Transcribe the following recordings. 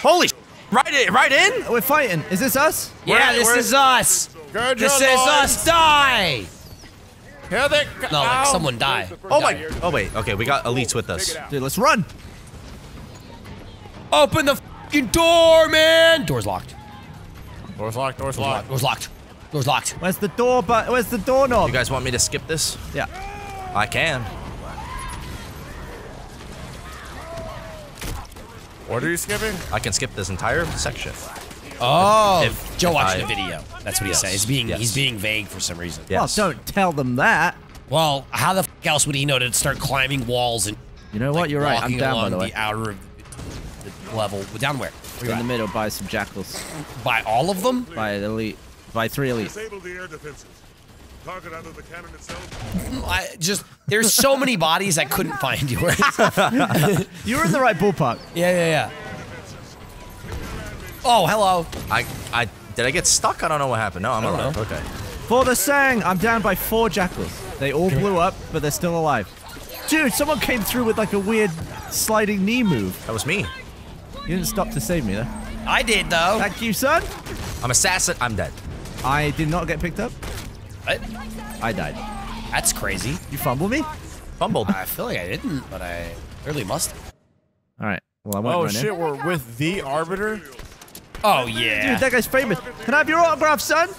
Holy shit. Right in? We're fighting. Is this us? Yeah, this is us. Gird your loins. This is us. Die! Here they come. No, like someone die. Oh my. Oh wait. Okay, we got elites with us. Dude, let's run. Open the fucking door, man. Door's locked. Door's locked. Door's locked. Door's locked. Door's locked. Where's the door? But where's the doorknob? You guys want me to skip this? Yeah. I can. What are you skipping? I can skip this entire section. Oh, if Joe watched the video. That's what he's saying. He's being vague for some reason. Yes. Well, don't tell them that. Well, how the f else would he know to start climbing walls and? You know what? Like, you're right. I'm down by the way. The outer of the level. Down where? We're in the middle by some jackals. By all of them? By elite. By 3 elite. Disable the air defenses. Target under the cannon itself. There's so many bodies I couldn't find yours. You were in the right ballpark. Yeah. Oh, hello. Did I get stuck? I don't know what happened. No, I'm alive. Okay. For the Sang, I'm down by 4 jackals. They all blew up, but they're still alive. Dude, someone came through with like a weird sliding knee move. That was me. You didn't stop to save me though. I did though. Thank you, son. I'm assassin. I'm dead. I did not get picked up. What? I died. That's crazy. You fumbled me? Fumbled. I feel like I didn't, but I really must have. Alright. Well, I won't run in. Oh shit, we're with the Arbiter? Oh yeah. Dude, that guy's famous. Can I have your autograph, son?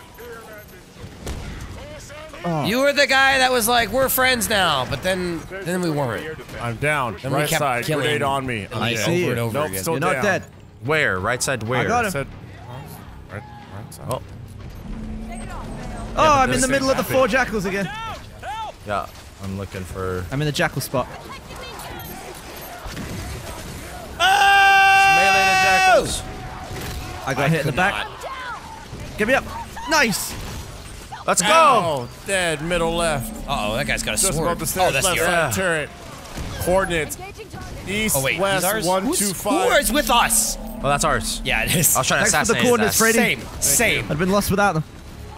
Oh. You were the guy that was like, we're friends now, but then we weren't. I'm down. Then right side. Grenade on me. I see you. Nope, again. Still down. You're not dead. Where? Right side where? I got him. Right side. Oh. Oh, yeah, I'm in the middle of the 4 jackals again. Help! Yeah, I'm looking for... I'm in the jackal spot. Oh! Melee the jackals. I got hit in the back. Get me up. Nice. Let's go. Oh, dead middle left. Uh-oh, that guy's got a sword. Oh, that's the turret. Coordinates. East, west, 125. Who is with us? Oh, that's ours. Yeah, it is. I was trying to assassinate the coordinates, Brady. Same. I'd been lost without them.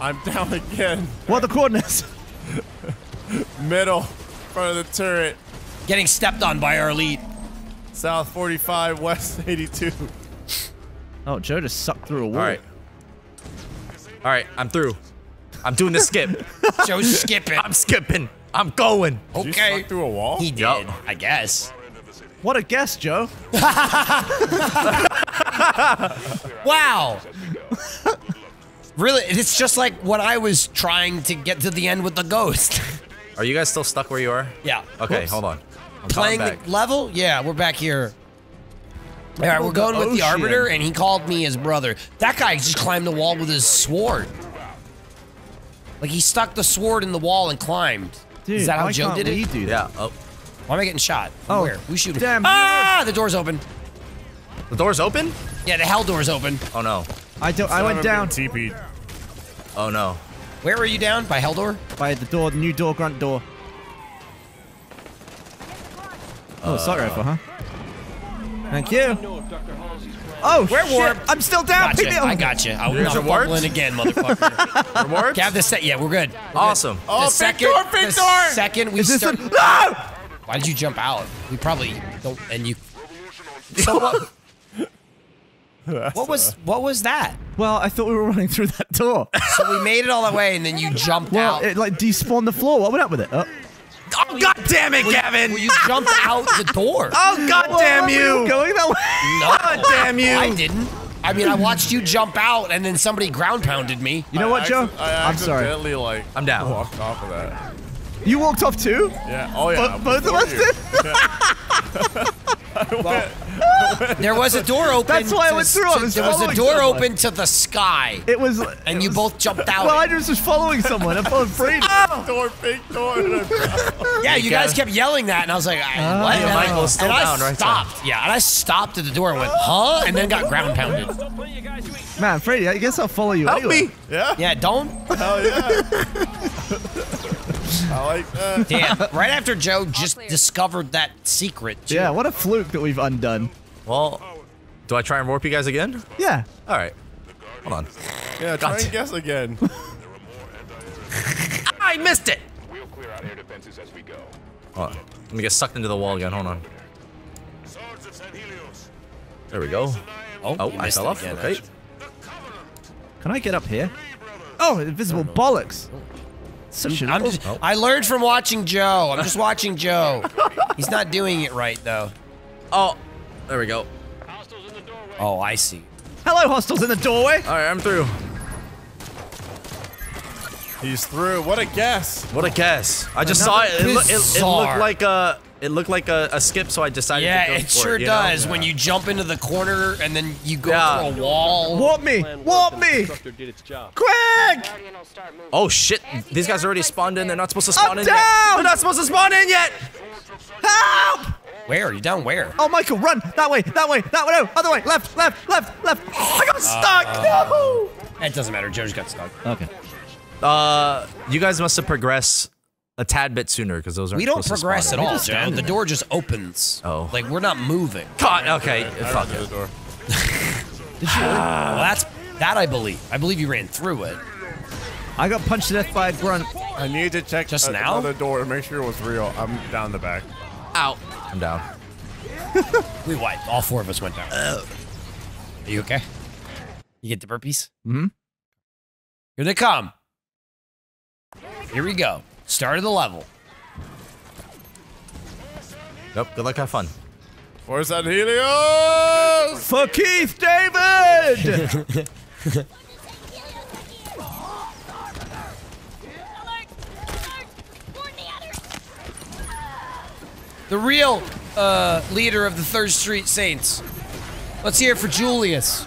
I'm down again. What are the coordinates? Middle, front of the turret. Getting stepped on by our elite. South 45, west 82. Oh, Joe just sucked through a wall. All right, I'm through. I'm doing the skip. Joe's skipping. I'm skipping. I'm going. Did you suck through a wall? He did, I guess. What a guess, Joe. Wow. Really, it's just like what I was trying to get to the end with the ghost. Are you guys still stuck where you are? Yeah. Okay, hold on. I'm playing the level? Yeah, we're back here. All right, we're going with the Arbiter, and he called me his brother. That guy just climbed the wall with his sword. Like, he stuck the sword in the wall and climbed. Dude, is that how Joe did it? Yeah. Oh. Why am I getting shot? From where? We shoot him. Damn. Ah! The door's open. The door's open? Yeah, the hell door's open. Oh, no. I went down. TP'd. Oh no. Where were you down? By Heldor? By the door, the new door, grunt door. Oh, sorry, rifle, huh? Thank you. Oh, we're warped. I'm still down. Gotcha. I got you. I'm not fumbling again, motherfucker. We're warped? Yeah, we're good. Awesome. Oh, the second we start. No! Why did you jump out? We probably don't. And you. So what? What was that? Well, I thought we were running through that door. So we made it all the way, and then you jumped out. It like despawned the floor. What went up with it? Oh God damn it, Gavin! Well, you jumped out the door. Oh God damn you! Going that way? No, God damn you! I didn't. I mean, I watched you jump out, and then somebody ground pounded me. You know what, Joe? I'm sorry. Like, I'm down. Walked off of that. You walked off too? Yeah. Oh yeah. Both of us did. Yeah. There was a door open. That's why I went through. There was a door open to the sky. It was, and you both jumped out. Well, I just was following someone. I followed Brady. Big door. Yeah, you guys kept yelling that, and I was like, "What?" Yeah, Michael's still down, right? Stopped. Yeah, and I stopped at the door and went, "Huh?" and then got ground pounded. Man, Brady, I guess I'll follow you. Help me. Yeah. Yeah. Don't. Hell yeah. I like that. Damn, right after Joe just discovered that secret, too. Yeah, what a fluke that we've undone. Well, do I try and warp you guys again? Yeah. All right. Hold on. Yeah, try and guess again. I missed it! We'll clear out air defenses as we go. Hold on. Let me get sucked into the wall again. Hold on. There we go. Oh, I fell off. Okay. Can I get up here? Oh, invisible bollocks. Such an I learned from watching Joe. I'm just watching Joe. He's not doing it right, though. Oh, there we go. Oh, I see. Hello, hostiles in the doorway. All right, I'm through. He's through. What a guess. What a guess. I just saw it. It looked like a... It looked like a skip, so I decided to go for it. Yeah, it sure does. When you jump into the corner and then you go through a wall. Warp me! Warp me! Quick! Oh shit! These guys already spawned in. They're not supposed to spawn in yet. They're not supposed to spawn in yet. Help! Where? You down where? Oh, Michael, run! That way! That way! That way! No! Other way! Left! Left! Left! Left! I got stuck! No! It doesn't matter. Joe's got stuck. Okay. You guys must have progressed a tad bit sooner, because those aren't supposed to spawn. We don't progress at all, Joe. The door just opens. Oh. Like, we're not moving. God, okay. Fuck it. Did you? Well, that's... That I believe. I believe you ran through it. I got punched to death by a grunt. I need to check just now? Another door and make sure it was real. I'm down the back. Ow. I'm down. We wiped. All four of us went down. Are you okay? You get the burpees? Mm-hmm. Here they come. Here we go. Start of the level. Yep, good luck, have fun. For Sangheilios! For Keith David! The real leader of the Third Street Saints. Let's hear it for Julius.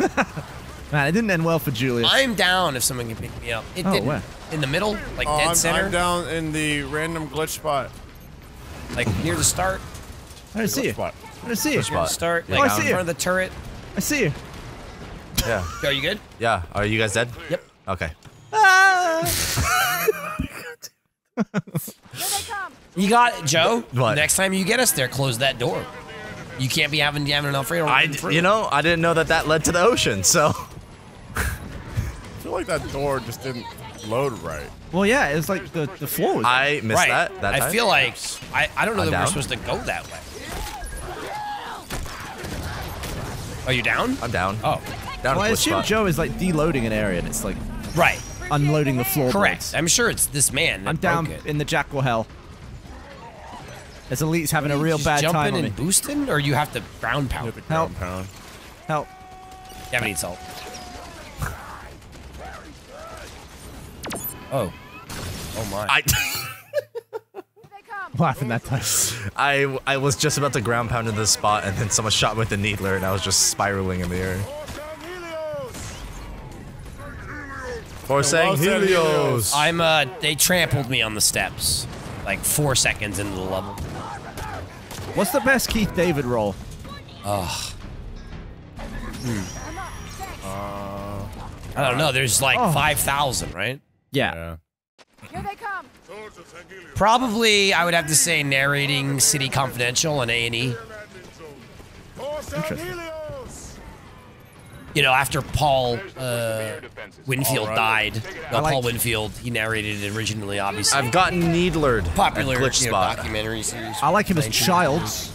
Man, it didn't end well for Julius. I'm down if someone can pick me up. It didn't. Where? In the middle? Like dead center? I'm down in the random glitch spot. Like near the start? I didn't see you. Spot. I didn't see you. Near the start? Like I see in front of the turret? I see you. Yeah. Are you good? Yeah. Are you guys dead? Yep. Okay. You got it, Joe? What? Next time you get us there, close that door. You can't be having an Alfredo. You know, I didn't know that that led to the ocean, so... I feel like that door just didn't load right. Well, yeah, it was like the floor was I missed that time. I feel like I don't know that we're supposed to go that way. Are you down? I'm down. Oh. Down well, I assume spot. Joe is like deloading an area and it's like unloading the floor. Correct. Boards. I'm sure it's this man. I'm down in the jackal hell. As Elite's having a real bad time. Jumping and boosting, or you have to ground pound. Help! Pound. Help! Devin needs help. Oh. Oh my. What happened that time? I was just about to ground pound into this spot and then someone shot me with the needler and I was just spiraling in the air. For Sangheilios! I'm they trampled me on the steps. Like 4 seconds into the level. What's the best Keith David role? Ugh. I don't know, there's like 5,000, right? Yeah. Here they come. Probably, I would have to say, narrating City Confidential and A&E. Interesting. You know, after Paul Winfield died, Paul Winfield, he narrated it originally, obviously. I've gotten needlered. Popular documentary series. I like him as Childs.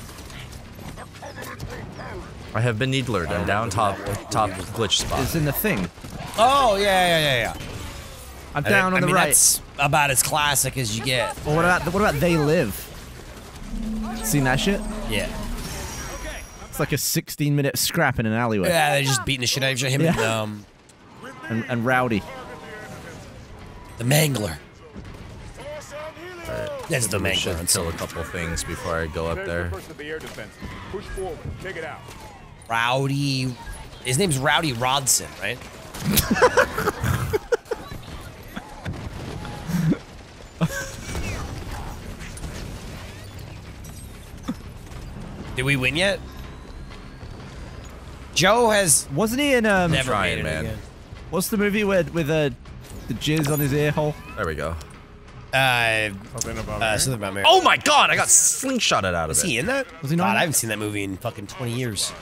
I have been needlered. I'm down top glitch spot. It's in the thing. Oh, yeah. I'm down on the right. That's about as classic as you get. Well, what about They Live? Seen that shit? Yeah. It's like a 16-minute scrap in an alleyway. Yeah, they're just beating the shit out of him and Rowdy. The Mangler. That's the Mangler. I should kill a couple things before I go up there. Rowdy. His name's Rowdy Rodson, right? Did we win yet? Joe has... Wasn't he in... Never made it again. What's the movie with the jizz on his ear hole? There we go. Something About Mary. Oh my god, I got slingshotted out of it. Is he in that? Was he not? God, I haven't seen that movie in fucking 20 years.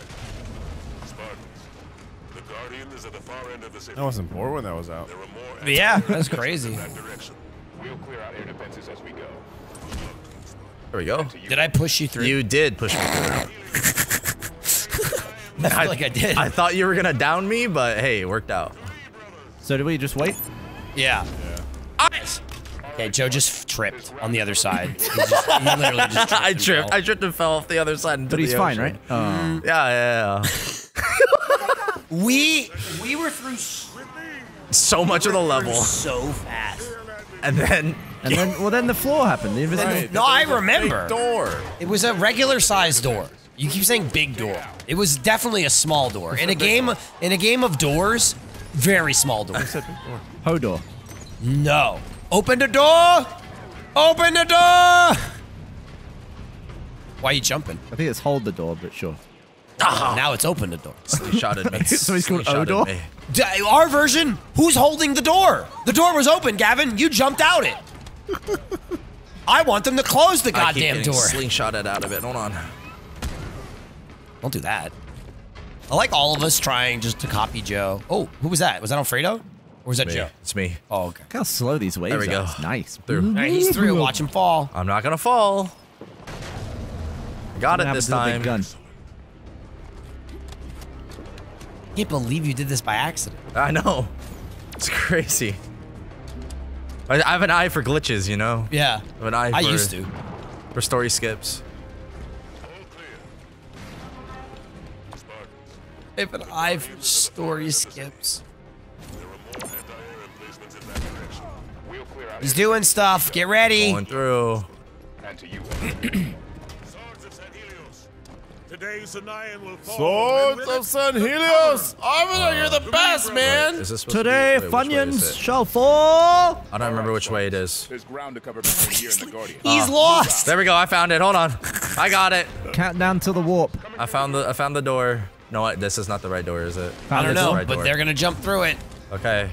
I wasn't bored when that was out. But yeah, that's crazy. We'll clear out air defenses as we go. There we go. Did I push you through? You did push me through. I feel like I did. I thought you were gonna down me, but hey, it worked out. So did we just wait? Yeah. Nice. Okay, Joe just tripped on the other side. He literally just tripped. I tripped and fell off the other side into the ocean. But he's fine, right? Yeah. we were through so much of the level so fast, and then. And then, well, then the floor happened. The no, I remember. Door. It was a regular size door. You keep saying big door. It was definitely a small door. In a game, of doors, very small door. Ho door. No. Open the door. Open the door. Why are you jumping? I think it's hold the door, but sure. Oh. Now it's open the door. Somebody shot at me. Somebody's called O-door? Our version? Who's holding the door? The door was open, Gavin. You jumped out it. I want them to close the goddamn door. Slingshotted out of it. Hold on. Don't do that. I like all of us trying just to copy Joe. Oh, who was that? Was that Alfredo? Or was that Joe? It's me. Oh, okay. Look how slow these waves are. There we go. It's nice. Through. Right, he's through. Watch him fall. I'm not gonna fall. Got it this time. I can't believe you did this by accident. I know. It's crazy. I have an eye for glitches, you know? Yeah. I have an eye for, for story skips. I have an eye for story skips. He's doing stuff. Get ready. Going through. Swords of Sangheilios! Arbiter, you're the best, man! Today, Funyuns shall fall! I don't remember which way it is. There's ground to cover between here and the Guardian. He's lost! There we go, I found it, hold on. I got it. Countdown to the warp. I found the door. No, this is not the right door, is it? I don't know, but they're gonna jump through it. Okay.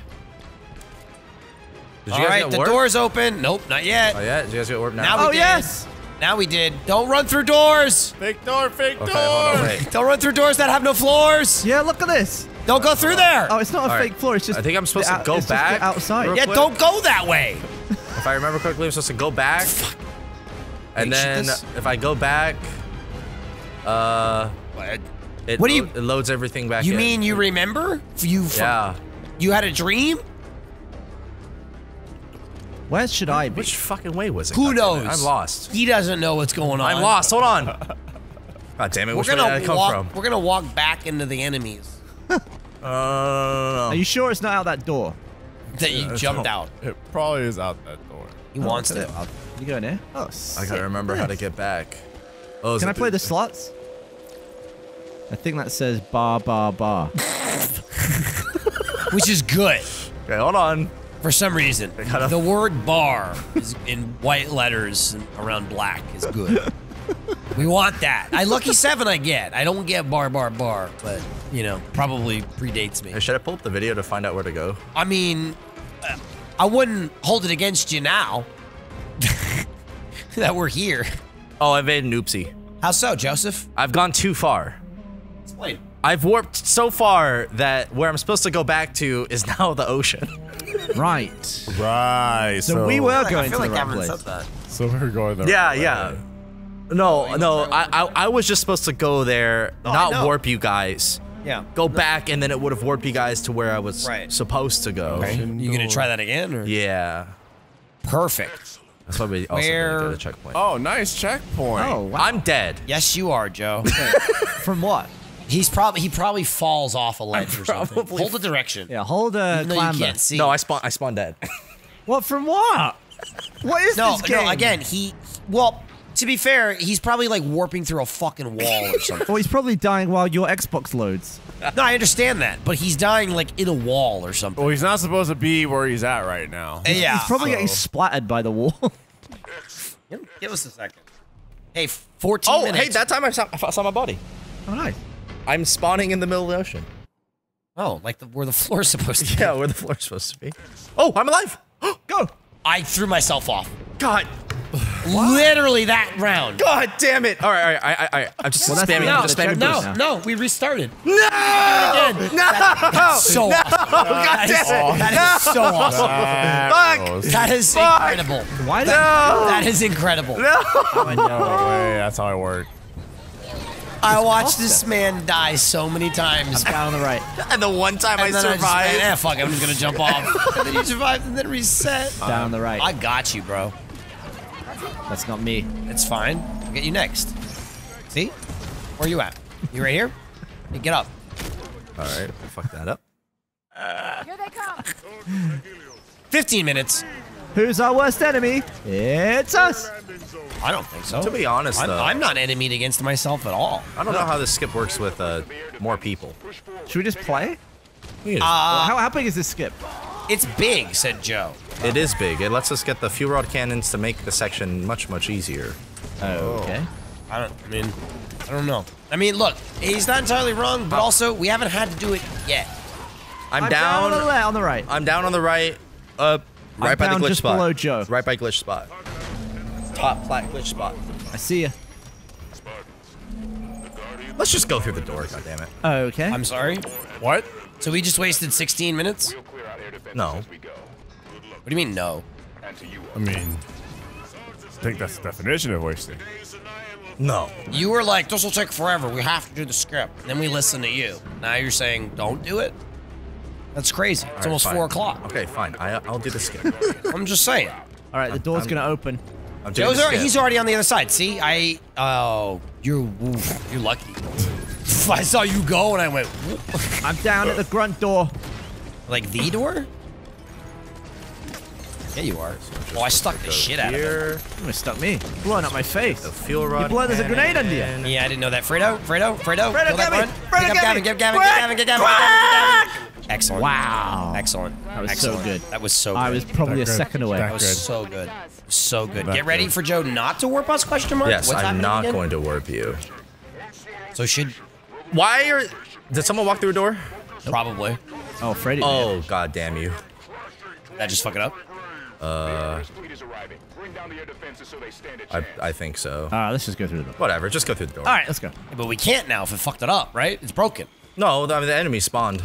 Did you guys get warped? Alright, the door's open. Nope, not yet. Oh yeah? Did you guys get warped now? Oh yes! Now we did. Don't run through doors! Fake door, fake door! Hold on, wait. Don't run through doors that have no floors! Yeah, look at this! Don't go through there! Oh, it's not a fake floor, it's just... I think I'm supposed to go back. Outside. Yeah, don't go that way! If I remember correctly, I'm supposed to go back. And then, if I go back... It loads everything back in. You mean you remember? Yeah. You had a dream? Where should I be? Which fucking way was it? Who knows? I'm lost. He doesn't know what's going on. I'm lost. Hold on. God damn it. Which way did I come from? We're going to walk back into the enemies. Are you sure it's not out that door? That you jumped out. It probably is out that door. He wants it. You going there? Oh, sick. I got to remember how to get back. Oh, can I play the slots? I think that says bar, bar, bar. Which is good. Okay, hold on. For some reason, the word bar is in white letters around black is good. We want that. I lucky seven I get. I don't get bar, bar, bar, but, you know, probably predates me. Hey, should I pull up the video to find out where to go? I mean, I wouldn't hold it against you now that we're here. Oh, I made an oopsie. How so, Joseph? I've gone too far. Explain. I've warped so far that where I'm supposed to go back to is now the ocean. Right. Right. So we were going to the right place. So we were going the right way. Yeah, yeah. No, no, I was just supposed to go there, not warp you guys. Yeah. Go back, and then it would have warped you guys to where I was supposed to go. Okay. You gonna try that again? Or? Yeah. Perfect. That's why we also did the checkpoint. Oh, nice checkpoint. Oh, wow. I'm dead. Yes, you are, Joe. From what? He's probably falls off a ledge or something. Hold the direction. Yeah, hold a climber. You can't see. No, I spawned dead. What from what? What is this game? No, again, well, to be fair, he's probably like warping through a fucking wall or something. Or he's probably dying while your Xbox loads. No, I understand that, but he's dying like in a wall or something. Well, he's not supposed to be where he's at right now. Yeah, he's probably getting splattered by the wall. Give us a second. Hey, 14 minutes. Oh, hey, that time I saw my body. Oh, nice. I'm spawning in the middle of the ocean. Oh, like where the floor's supposed to be. Yeah, where the floor's supposed to be. Oh, I'm alive! Go! I threw myself off. God. What? Literally that round. God damn it! Alright, alright, I'm just spamming. I'm just spamming. No, we restarted. No! That's so awesome. God damn it! That is so awesome. Fuck! That is incredible. Why? That is incredible. No! That's how it worked. I watched this man die so many times. Down on the right. And the one time I survived. Yeah, fuck, I'm just gonna jump off. And then you survived and then reset. Down on the right. I got you, bro. That's not me. It's fine. I'll get you next. See? Where you at? You right here? Hey, get up. All right, I fucked that up. Here they come. 15 minutes. Who's our worst enemy? It's us. I don't think so. To be honest, though. I'm not enemied against myself at all. I don't know how this skip works with more people. Should we just play? How big is this skip? It's big, said Joe. It is big. It lets us get the fuel rod cannons to make the section much, much easier. Oh, okay. I don't know. I mean, look, he's not entirely wrong, but also, we haven't had to do it yet. I'm down on the right. I'm down on the right. Right by the glitch spot. Below Joe. Right by glitch spot. Top flat glitch spot. I see ya. Let's just go through the door, goddammit. Okay. I'm sorry. What? So we just wasted 16 minutes? No. What do you mean, no? I mean, I think that's the definition of wasting. No. You were like, this will take forever. We have to do the script. And then we listen to you. Now you're saying, don't do it? That's crazy. It's almost 4 o'clock. Okay, fine. I'll do the skip. I'm just saying. All right, the door's going to open. Joe's already, he's already on the other side. See? Oh, you're lucky. I saw you go and I went, whoop. I'm down at the grunt door. Like the door? Yeah, you are. So I stuck the shit out of him. You stuck me. Blowing up my face. The fuel rod. There's a grenade under you. Yeah, I didn't know that. Fredo, get Gavin. Get Gavin. Excellent. Wow. Excellent. That was so good. That was so good. I was probably a second away. That was so good. So good. Get ready for Joe not to warp us, question mark? Yes, I'm not going to warp you. So did someone walk through a door? Probably. Oh, Freddy. Oh, god damn you. Did I just fuck it up? I think so. Let's just go through the door. Whatever, just go through the door. Alright, let's go. But we can't now if it fucked it up, right? It's broken. No, I mean, the enemy spawned.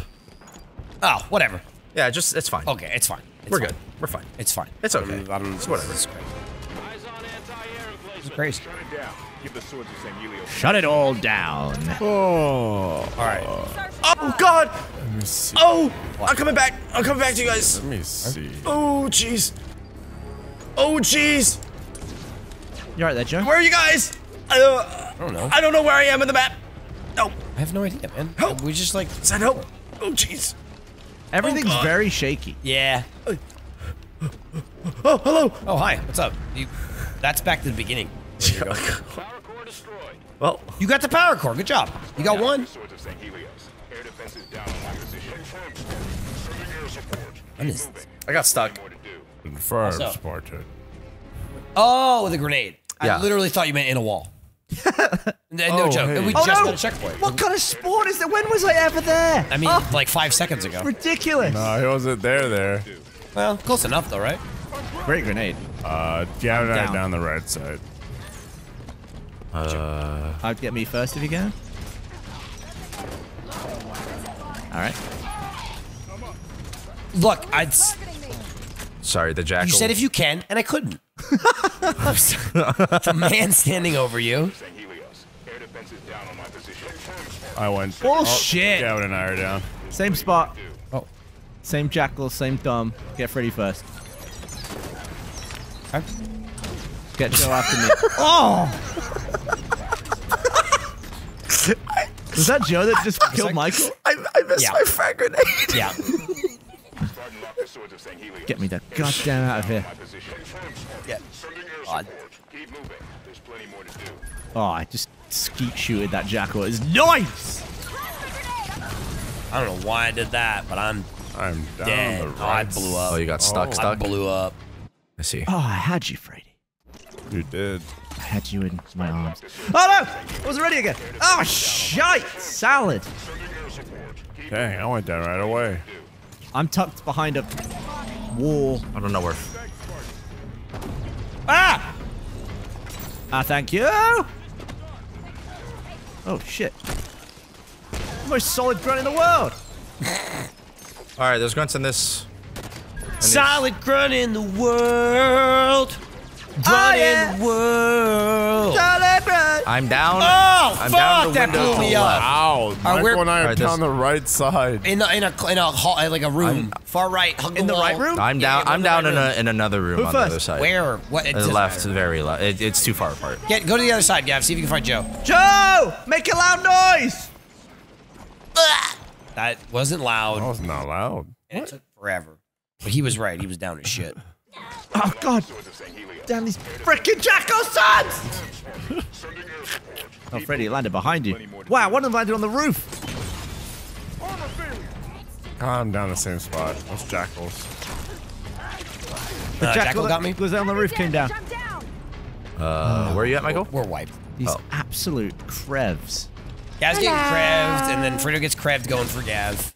Oh, whatever. Yeah, it's fine. Okay, it's fine. We're good. We're fine. It's fine. It's okay. It's whatever. It's crazy. It's crazy. Shut it all down. Oh. Alright. Oh, God! Let me see. Oh! I'm coming back. I'm coming back to you guys. Let me see. Oh, jeez. Oh, jeez. You alright there, Joe? Where are you guys? I don't know. I don't know where I am in the map. No. I have no idea, man. Help. We just like... Send help. Oh, jeez. Everything's very shaky. Yeah. Oh, hello. Oh, hi. What's up? That's back to the beginning. Go. Power core destroyed. Well, you got the power core. Good job. You got one. I got stuck. Oh, with a grenade. Yeah. I literally thought you meant in a wall. No joke. Hey. We just got a checkpoint. What kind of sport is that? When was I ever there? I mean, like 5 seconds ago. Ridiculous. No, he wasn't there. Well, close enough though, right? Great grenade. Gavin and I down the right side. I'd get me first if you can. Alright. Look, sorry, the jackal. You said if you can, and I couldn't. The man standing over you. I went. Bullshit! Gavin and I are down. Same spot. Oh. Same jackal, same dumb. Get Freddy first. Okay. Get Joe after me. Was that Joe that just killed Michael? I missed my frag grenade. Yeah. Get me the goddamn out of here. Yeah. Oh, I just skeet-shooted that jackal. It's nice! I don't know why I did that, but I'm dead. Down the right. I blew up. Oh, you got stuck? I blew up. I see. Oh, I had you, Freddy. You did. I had you in my arms. Oh, no! I was ready again. Oh, shite! Salad! Dang, I went down right away. I'm tucked behind a wall. I don't know where. Ah! Ah, thank you! Oh, shit. The most solid grunt in the world! Alright, there's grunts in this. Solid grunt in the world! Grunt in the world! Solid grunt! I I'm down. Oh, I'm fuck! Down that blew me up. Wow. Michael and I are down the right side. In a hall, like a room, far right. In the right room? I'm down. I'm down in another room on the other side. Where? What? Left, very left. It's too far apart. Get go to the other side, Gav. See if you can find Joe. Joe, make a loud noise. That wasn't loud. That was not loud. And it took forever. But he was right. He was down as shit. Oh, God. Damn these frickin' Jackal sons! Oh, Freddy, it landed behind you. Wow, one of them landed on the roof. I'm down the same spot. Those jackals. The jackal got me. Was on the roof, came down. Where are you at, Michael? We're wiped. These absolute crevs. Gav's getting creved, and then Fredo gets creved going for Gav.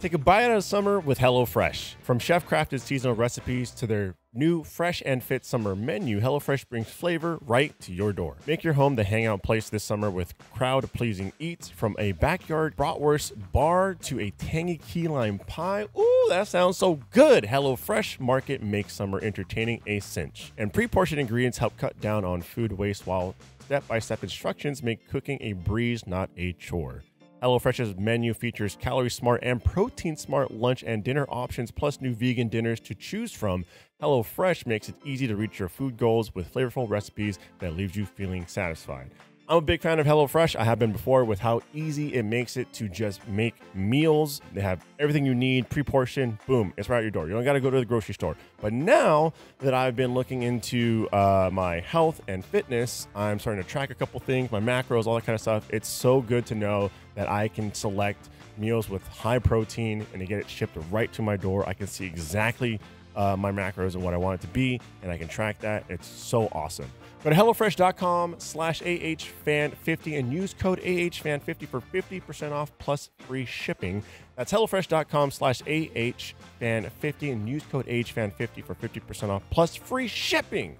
Take a bite out of summer with HelloFresh. From chef-crafted seasonal recipes to their new Fresh and Fit summer menu, HelloFresh brings flavor right to your door. Make your home the hangout place this summer with crowd-pleasing eats, from a backyard bratwurst bar to a tangy key lime pie. Ooh, that sounds so good! HelloFresh Market makes summer entertaining a cinch. And pre-portioned ingredients help cut down on food waste, while step-by-step instructions make cooking a breeze, not a chore. HelloFresh's menu features calorie-smart and protein-smart lunch and dinner options, plus new vegan dinners to choose from. HelloFresh makes it easy to reach your food goals with flavorful recipes that leaves you feeling satisfied. I'm a big fan of HelloFresh. I have been before with how easy it makes it to just make meals. They have everything you need, pre-portioned, boom, it's right at your door. You don't got to go to the grocery store. But now that I've been looking into my health and fitness, I'm starting to track a couple things, my macros, all that kind of stuff. It's so good to know that I can select meals with high protein and to get it shipped right to my door. I can see exactly my macros and what I want it to be, and I can track that. It's so awesome. Go to HelloFresh.com/AHFan50 and use code AHFan50 for 50% off plus free shipping. That's HelloFresh.com/AHFan50 and use code AHFan50 for 50% off plus free shipping.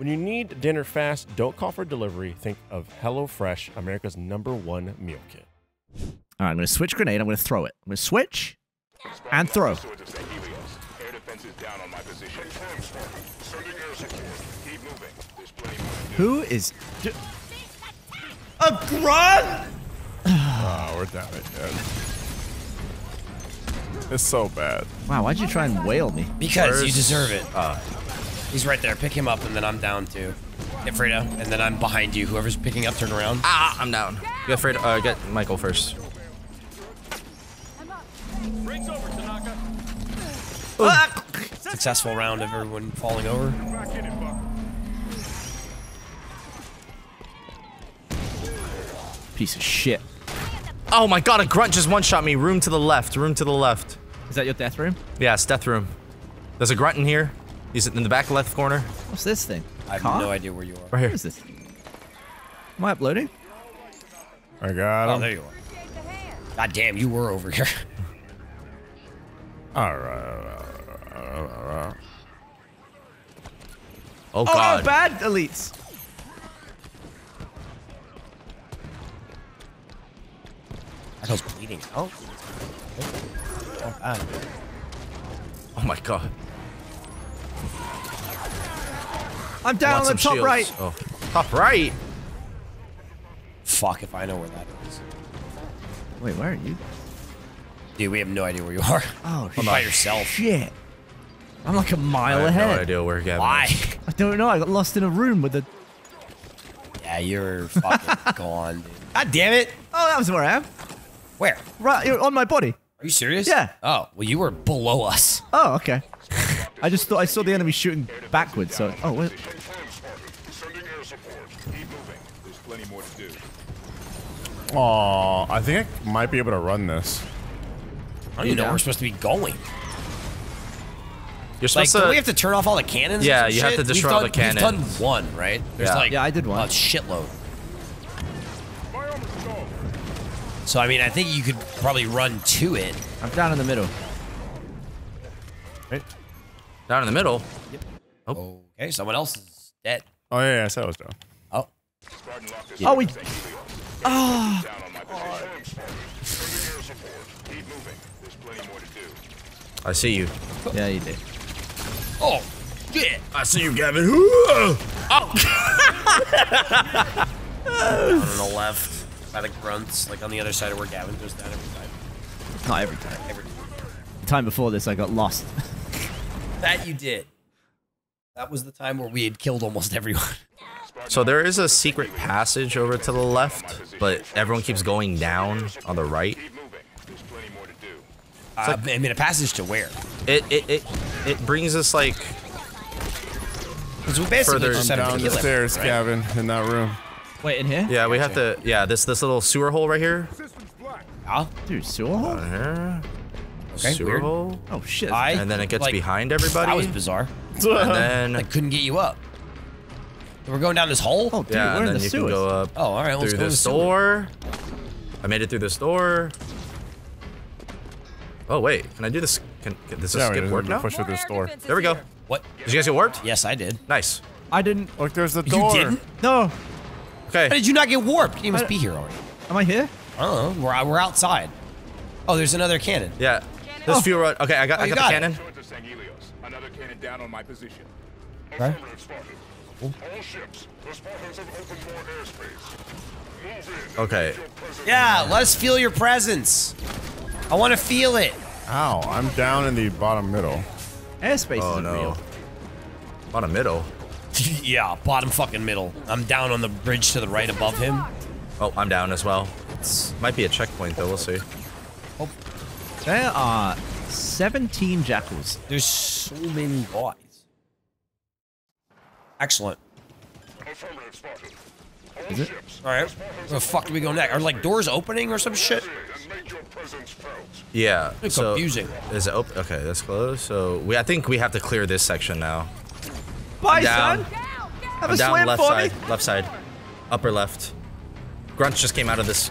When you need dinner fast, don't call for delivery. Think of HelloFresh, America's #1 meal kit. All right, I'm going to switch grenade. I'm going to throw it. I'm going to switch and throw. Who is a grunt? Oh, we're down again. It's so bad. Wow, why'd you try and whale me? Because you deserve it. He's right there. Pick him up, and then I'm down too. Get Fredo, and then I'm behind you. Whoever's picking up, turn around. Ah, I'm down. Get Fredo. Get Michael first. Ah! Successful round of everyone falling over. Piece of shit. Oh my God, a grunt just one-shot me. Room to the left, room to the left. Is that your death room? Yeah, it's death room. There's a grunt in here. He's in the back left corner. What's this thing? I have no idea where you are. Right here. What is this? Am I uploading? I got him. Oh, there you are. God damn, you were over here. Alright. Oh God. Oh, bad elites. I was bleeding. Oh my God. I'm down on the top right. Oh. Top right? Fuck if I know where that is. Wait, where are you? Dude, we have no idea where you are. Oh, shit. By yourself. Shit. I'm like a mile ahead. I have no idea where Gavin is. I don't know. I got lost in a room with the... Yeah, you're fucking gone, dude. God damn it. Oh, that was where I am. Where? Right, you're on my body. Are you serious? Yeah. Oh, well, you were below us. Oh, okay. I just thought I saw the enemy shooting backwards, so... Oh, wait. Aw, I think I might be able to run this. I don't even know where we're supposed to be going. You're supposed to... we have to turn off all the cannons? Yeah, you have to destroy all the cannons. We've done one, right? There's yeah, I did one. A shitload. So, I mean, I think you could probably run to it. I'm down in the middle. Right? Down in the middle? Yep. Oh. Okay, someone else is dead. Oh, yeah, I said I was down. Oh. Yeah. Oh, we... Oh. I see you. Yeah, you did. Oh, shit. I see you, Gavin. Oh. on the left by the grunts, like on the other side of where Gavin goes down every time. Not every time. Every time. The time before this, I got lost. That you did. That was the time where we had killed almost everyone. So there is a secret passage over to the left, but everyone keeps going down on the right. Like, I mean, a passage to where? It brings us like further down the stairs, right? Gavin, in that room. Wait, in here? Yeah, we have to. Yeah, this little sewer hole right here. Oh, dude, sewer hole. Okay, sewer hole. Oh shit! And then it gets like, behind everybody. That was bizarre. And then I couldn't get you up. We're going down this hole. Oh, dude, yeah, we're in the sewers. Go up oh, all right, let's go through this door. I made it through this door. Oh wait, can I do this? Can this skip warp now? Push through this door. There we go. What? Did you guys get warped? Yes, I did. Nice. I didn't. Look, there's the door. You didn't? No. Okay. How did you not get warped? You must be here already. Am I here? I don't know. We're outside. Oh, there's another cannon. Yeah. There's fuel rod. Okay, I got the cannon. Another cannon down on my position. Right. All ships, the Spartans have open more airspace. Move in. Okay. Yeah, let us feel your presence. I want to feel it. Ow, I'm down in the bottom middle. Airspace is real. Bottom middle? Yeah, bottom fucking middle. I'm down on the bridge to the right above him. Oh, I'm down as well. It's, might be a checkpoint though, we'll see. Oh. There are 17 jackals. There's so many boys. Excellent. Is it? Alright, where the fuck do we go next? Are like doors opening or some shit? Yeah, it's so confusing. Is it open? Okay, that's closed. So we, I think we have to clear this section now. Bye, son! Have a slam for me! Left side. Upper left. Grunts just came out of this.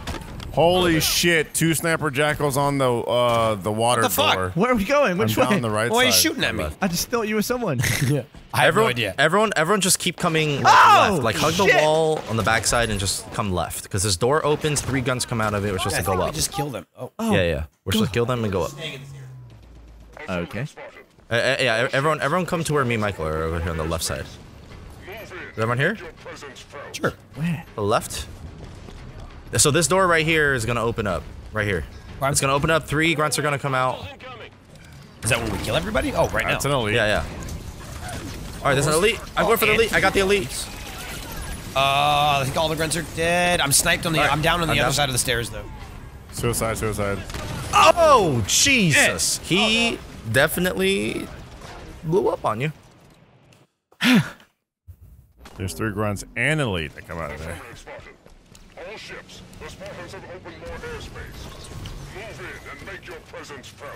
Holy shit, 2 snapper jackals on the water door. What the fuck? Where are we going? Which way? I'm down the right side. Why are you shooting at me? I just thought you were someone. Yeah. I have no idea. Everyone just keep coming left. Like hug the wall on the backside and just come left. Because this door opens, 3 guns come out of it, we're supposed to go up. We just kill them. Oh. Yeah. We're supposed to kill them and go up. Okay. Yeah, everyone come to where me and Michael are over here on the left side. Is everyone here? Sure. Where? The left? So this door right here is gonna open up, right here. It's gonna open up. 3 grunts are gonna come out. Is that when we kill everybody? Oh, right now. That's an elite. Yeah. All right, there's an elite. I'm going for the elite. I got the elite. I think all the grunts are dead. I'm sniped on the. Right. I'm down on the other side of the stairs though. Suicide. Oh Jesus! He definitely blew up on you. There's 3 grunts and an elite that come out of there. Ships, the Spartans have opened more airspace. Move in and make your presence felt.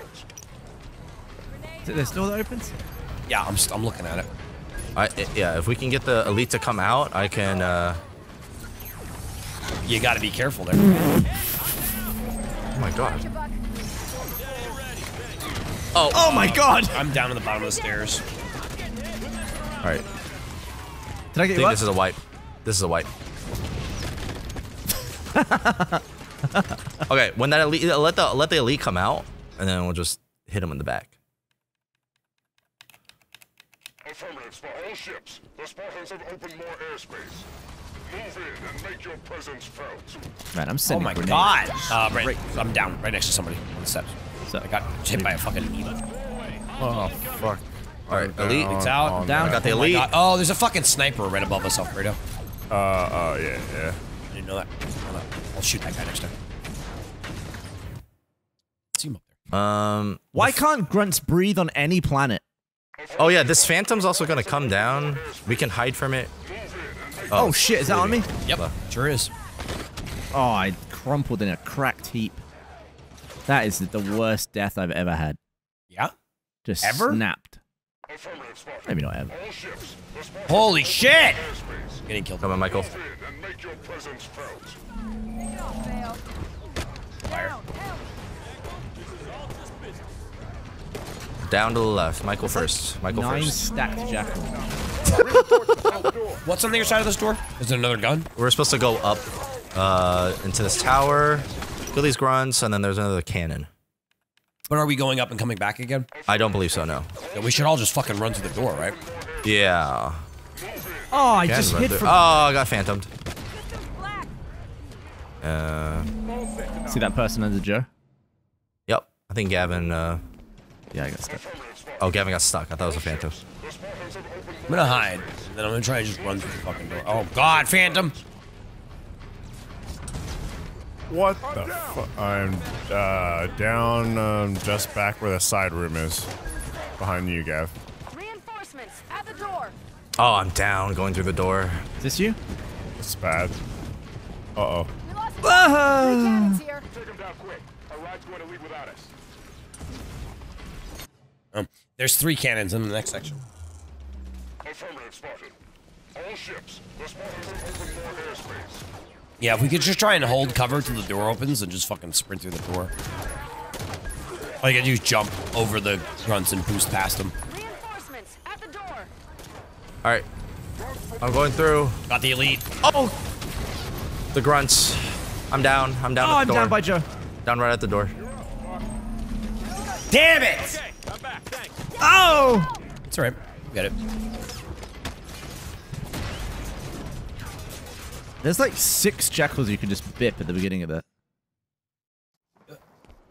Is it this door that opens? Yeah, I'm looking at it. Yeah, if we can get the elite to come out, I can. You got to be careful there. Oh my god. Oh my god. I'm down at the bottom of the stairs. All right. Did I get you up? This is a wipe. This is a wipe. Okay, when that elite, let the elite come out, and then we'll just hit him in the back. Affirmative for all ships. The Spartans have opened more airspace. Move in and make your presence felt. Man, I'm sending. Oh my god! I'm down right next to somebody on the steps. So I got hit by a fucking elite. Oh fuck! All right, elite, it's out. Down. Got the elite. Oh, there's a fucking sniper right above us, Alfredo. Yeah. I didn't know that. I'll shoot that guy next time. See him up there. Why can't grunts breathe on any planet? Oh yeah, this phantom's also gonna come down. We can hide from it. Oh shit, is that on me? Yep, sure is. Oh, I crumpled in a cracked heap. That is the worst death I've ever had. Yeah? Just snapped. Maybe not ever. Holy shit! Getting killed. Come on, Michael. Fire. Down to the left. Michael first. Michael first. 9 stacked jackal. What's on the other side of this door? Is it another gun? We're supposed to go up into this tower, kill these grunts, and then there's another cannon. But are we going up and coming back again? I don't believe so, no. Yeah, we should all just fucking run to the door, right? Yeah. Oh, I just hit from... Oh, I got phantomed. See that person under Joe? Yep. I think Gavin, yeah, I got stuck. Oh, Gavin got stuck. I thought it was a Phantom. I'm gonna hide. Then I'm gonna try to just run through the fucking door. Oh, God, Phantom! What the fuck? I'm down just back where the side room is. Behind you, Gav. Reinforcements at the door. Oh, I'm down going through the door. Is this you? It's bad. Uh-oh. There's 3 cannons in the next section. Yeah, if we could just try and hold cover till the door opens and just fucking sprint through the door. All you gotta do is jump over the grunts and boost past them. Reinforcements at the door. All right, I'm going through. Got the elite. Oh, the grunts. I'm down. I'm down. Oh, I'm down by Joe. Down right at the door. Damn it! Okay, I'm back. Thanks. Oh, it's all right. Got it. There's like 6 jackals you can just bip at the beginning of that.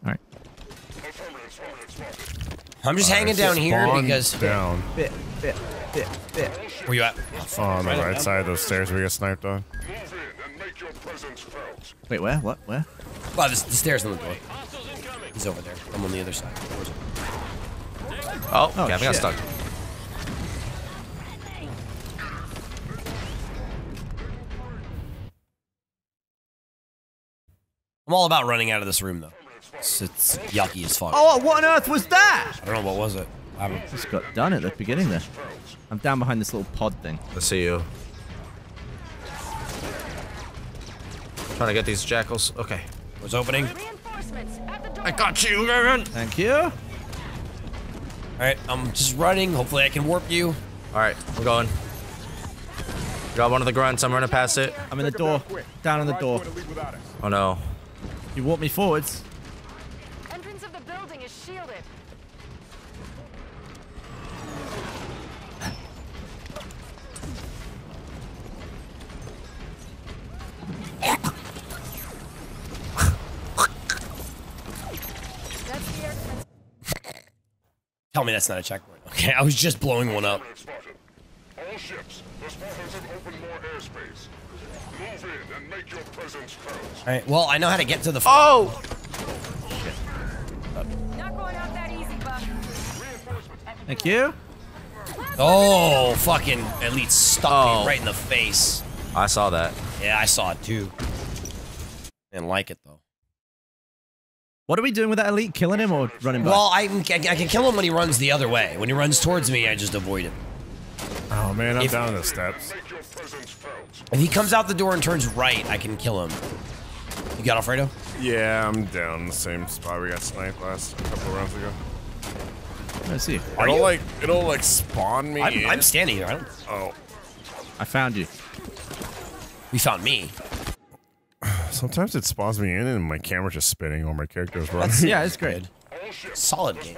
Alright. I'm just hanging down here because... Down. Bip, bip, bip, bip. Where you at? Oh, on the right side of those stairs we got sniped on. Wait, where? What? Where? Oh, the stairs on the door. He's over there. I'm on the other side. Oh, Gavin got stuck. I'm all about running out of this room, though. It's yucky as fuck. Oh, what on earth was that? I don't know, what was it? I just got done at the beginning there. I'm down behind this little pod thing. I see you. Trying to get these jackals. Okay. What's opening? I got you, Gavin. Thank you. All right, I'm just running. Hopefully I can warp you. All right, I'm going. Got one of the grunts. I'm running past it. I'm in the door. Down on the door. Oh, no. You walk me forwards. Entrance of the building is shielded. Tell me that's not a checkpoint. Okay, I was just blowing one up. All ships, the Spartans have opened more airspace. Move in and make your presence felt. All right, well, I know how to get to the. Oh! Shit. Not going out that easy, Buck. Thank you. Oh, fucking elite stuck me right in the face. I saw that. Yeah, I saw it too. Didn't like it though. What are we doing with that elite? Killing him or running back? Well, I can kill him when he runs the other way. When he runs towards me, I just avoid him. Oh man, I'm down the steps. If he comes out the door and turns right, I can kill him. You got Alfredo? Yeah, I'm down the same spot we got sniped last couple rounds ago. I see. It'll like spawn me. I'm standing here. I don't. Oh, I found you. You found me. Sometimes it spawns me in, and my camera's just spinning while my character's running. Yeah, it's great. Solid game.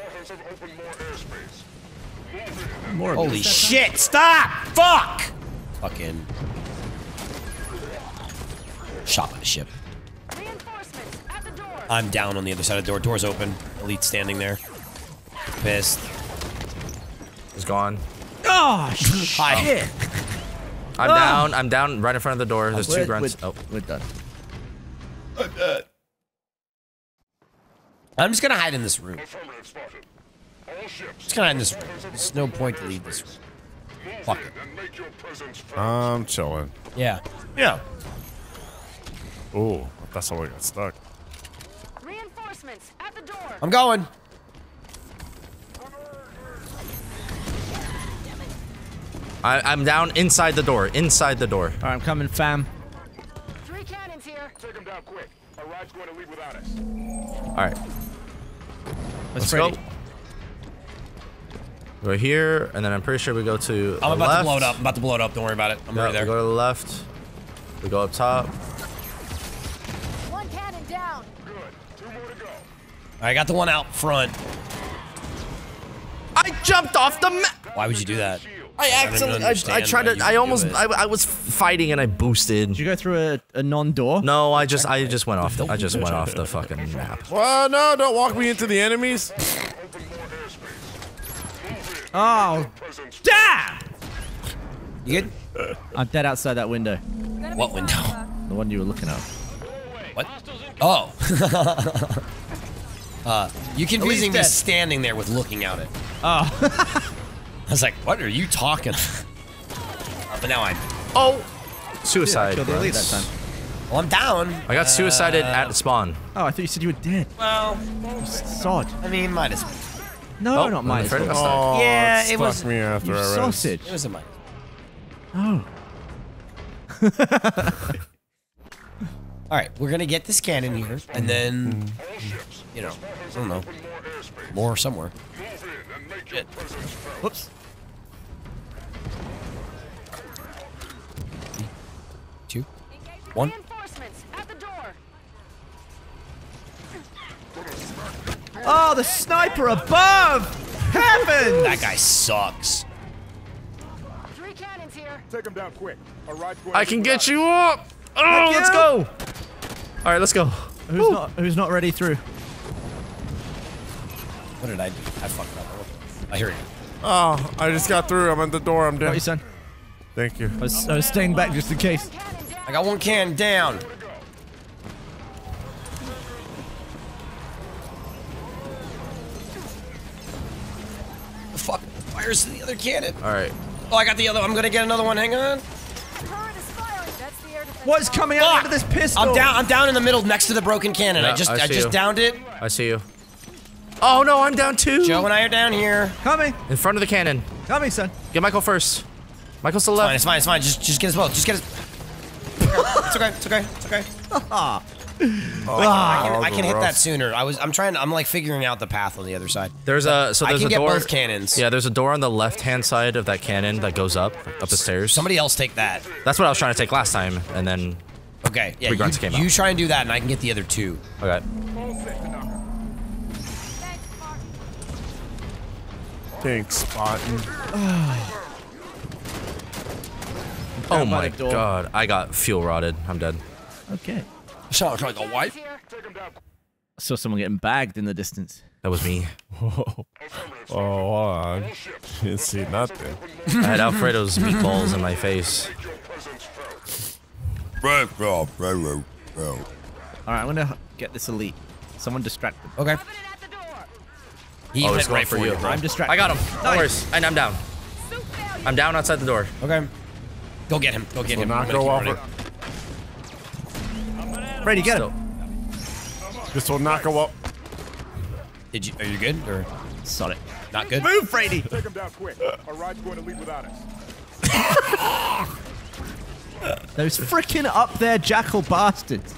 Holy shit, stop! Fuck! Fucking... Shot by the ship. I'm down on the other side of the door. Door's open. Elite standing there. Pissed. He's gone. Oh, shit! I'm down. I'm down right in front of the door. There's 2 grunts. Oh, we're done. I'm dead. I'm just gonna hide in this room. Just gonna hide in this room. There's no point to leave this room. Fuck it. I'm chilling. Yeah. Yeah. Oh, that's how I got stuck. Reinforcements at the door. I'm going. I'm down inside the door. Inside the door. All right, I'm coming, fam. 3 cannons here. Take them down quick. Our ride's going to leave without us. All right. Let's go. We're here, and then I'm pretty sure we go to I'm about to blow it up. I'm about to blow it up. Don't worry about it. I'm right there. We go to the left. We go up top. 1 cannon down. Good. 2 more to go. I got the one out front. I jumped off the map. Why would you do that? I was fighting and I boosted. Did you go through a non-door? No, I just went off the, fucking map. Well, no, don't walk me into the enemies. Oh, damn! You good? I'm dead outside that window. What window? The one you were looking at. What? Oh. You confusing me standing there with looking at it. Oh. I was like, what are you talking about? But now I'm... Oh! Suicide. Dude, I killed Ellie that time. Well, I'm down. I got suicided at spawn. Oh, I thought you said you were dead. Well... Sod. I mean, might as well. No, oh, not might as well. Oh, yeah, it was... Me after you sausage. It was a might as well. Oh. Alright, we're gonna get this cannon here, and then... You know, I don't know. More somewhere. Shit. Whoops. 3, 2, 1. Oh, the sniper above! Heavens! That guy sucks. 3 cannons here. Take him down quick. I can get you up! Oh, let's go! Alright, let's go. Who's not ready through? What did I do? I fucked up. I hear you. Oh, I just got through. I'm at the door. I'm dead. Got you, son. Thank you. I was staying back just in case. I got 1 can down. The fuck fires to the other cannon. All right. Oh, I got the other. I'm gonna get another one. Hang on. What's coming out of this pistol? I'm down. I'm down in the middle, next to the broken cannon. Yeah, I just downed it. I see you. Oh no, I'm down too! Joe and I are down here. Coming! In front of the cannon. Coming, son. Get Michael first. Michael's to the left. It's fine, it's fine, it's fine. Just get us both. Just get us. It's okay, it's okay, it's okay. Oh, I can hit that sooner. I'm like figuring out the path on the other side. So there's a door. I can get both cannons. Yeah, there's a door on the left-hand side of that cannon that goes up the stairs. Somebody else take that. That's what I was trying to take last time, and then... Okay, yeah, you try and do that, and I can get the other 2. Okay. Thanks, Spartan. Oh my god, I got fuel rotted. I'm dead. Okay. Shall I try to wipe? I saw someone getting bagged in the distance. That was me. Oh, I didn't see nothing. I had Alfredo's meatballs in my face. Alright, I'm gonna get this elite. Someone distract them. Okay. He went right for you, bro. I'm distracted. I got him. Nice. And I'm down. I'm down outside the door. Okay. Go get him. Go get him. Not go off. Ready, get him. This will not go up. Did you? Are you good? Or sod it. Not good. Move, Brady. Take him down quick. Our ride's going to leave without us. Those freaking up there, jackal bastards.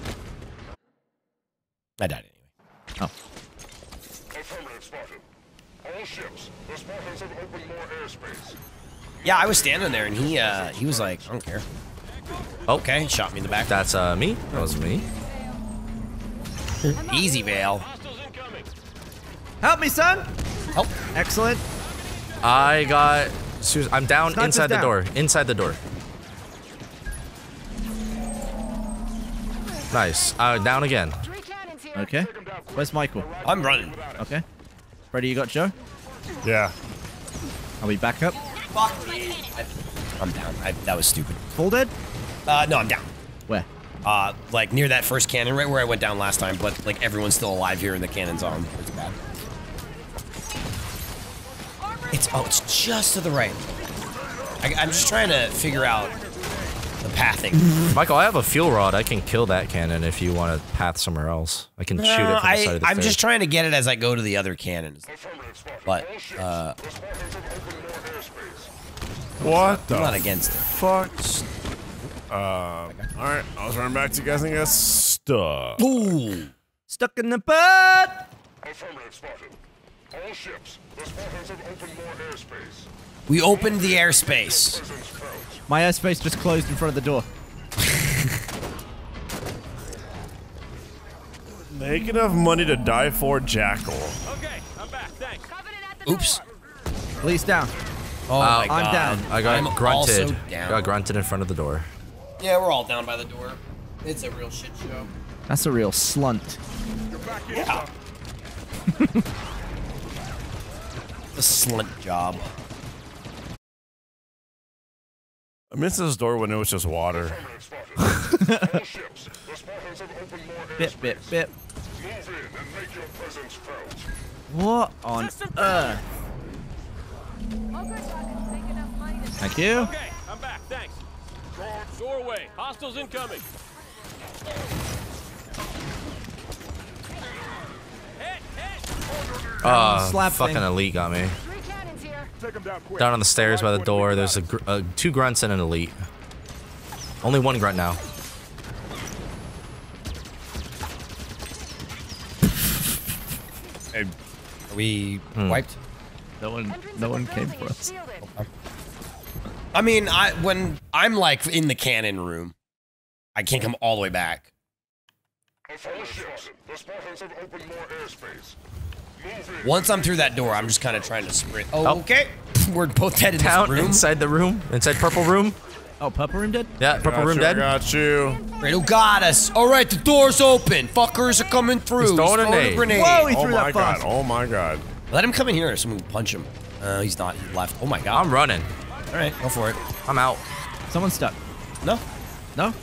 I died anyway. Oh. Yeah, I was standing there and he was like, I don't care. Okay, shot me in the back. That's me. That was me. Easy, Vale. Help me, son. Help. Excellent. I'm down inside the door. Inside the door. Nice. Down again. Okay. Where's Michael? I'm running. Okay. Ready? You got Joe? Yeah. Are we back up? Fuck me. I'm down. That was stupid. Full dead? No, I'm down. Where? Like near that first cannon, right where I went down last time, but like everyone's still alive here and the cannon's on. It's bad. It's just to the right. I'm just trying to figure out the pathing. Michael, I have a fuel rod. I can kill that cannon if you want to path somewhere else. I can shoot it from the side of the I'm just trying to get it as I go to the other cannons. But, what the I'm not against it. Fuck. Alright, I was running back to you guys and got stuck. Ooh. Stuck in the butt! We opened the airspace. My airspace just closed in front of the door. Make enough money to die for, jackal. Okay, I'm back. Thanks. Oops. Police down. Oh my God. I'm down. I got grunted in front of the door. Yeah, we're all down by the door. It's a real shit show. That's a real slunt. You're back in. Yeah. A slunt job. I missed this door when it was just water. Bip, bip, bip. What on earth? Thank you. Okay, I'm back. Thanks. Doorway. Hostiles incoming. Oh, fucking elite got me. Down on the stairs by the door, there's two grunts and an elite. Only one grunt now. Hey, are we wiped? No one came for us. I mean, when I'm like in the cannon room, I can't come all the way back. Once I'm through that door, I'm just kind of trying to sprint. Oh, okay. We're both dead in this room. Inside the room. Inside purple room. Oh, purple room dead? Yeah, purple room dead. Got you. Riddle got us. All right, the door's open. Fuckers are coming through. He's throwing a grenade. Whoa, he threw that box. Oh, my God. Let him come in here. Someone punch him. He's not. He left. Oh, my God. I'm running. All right, go for it. I'm out. Someone's stuck. No. No.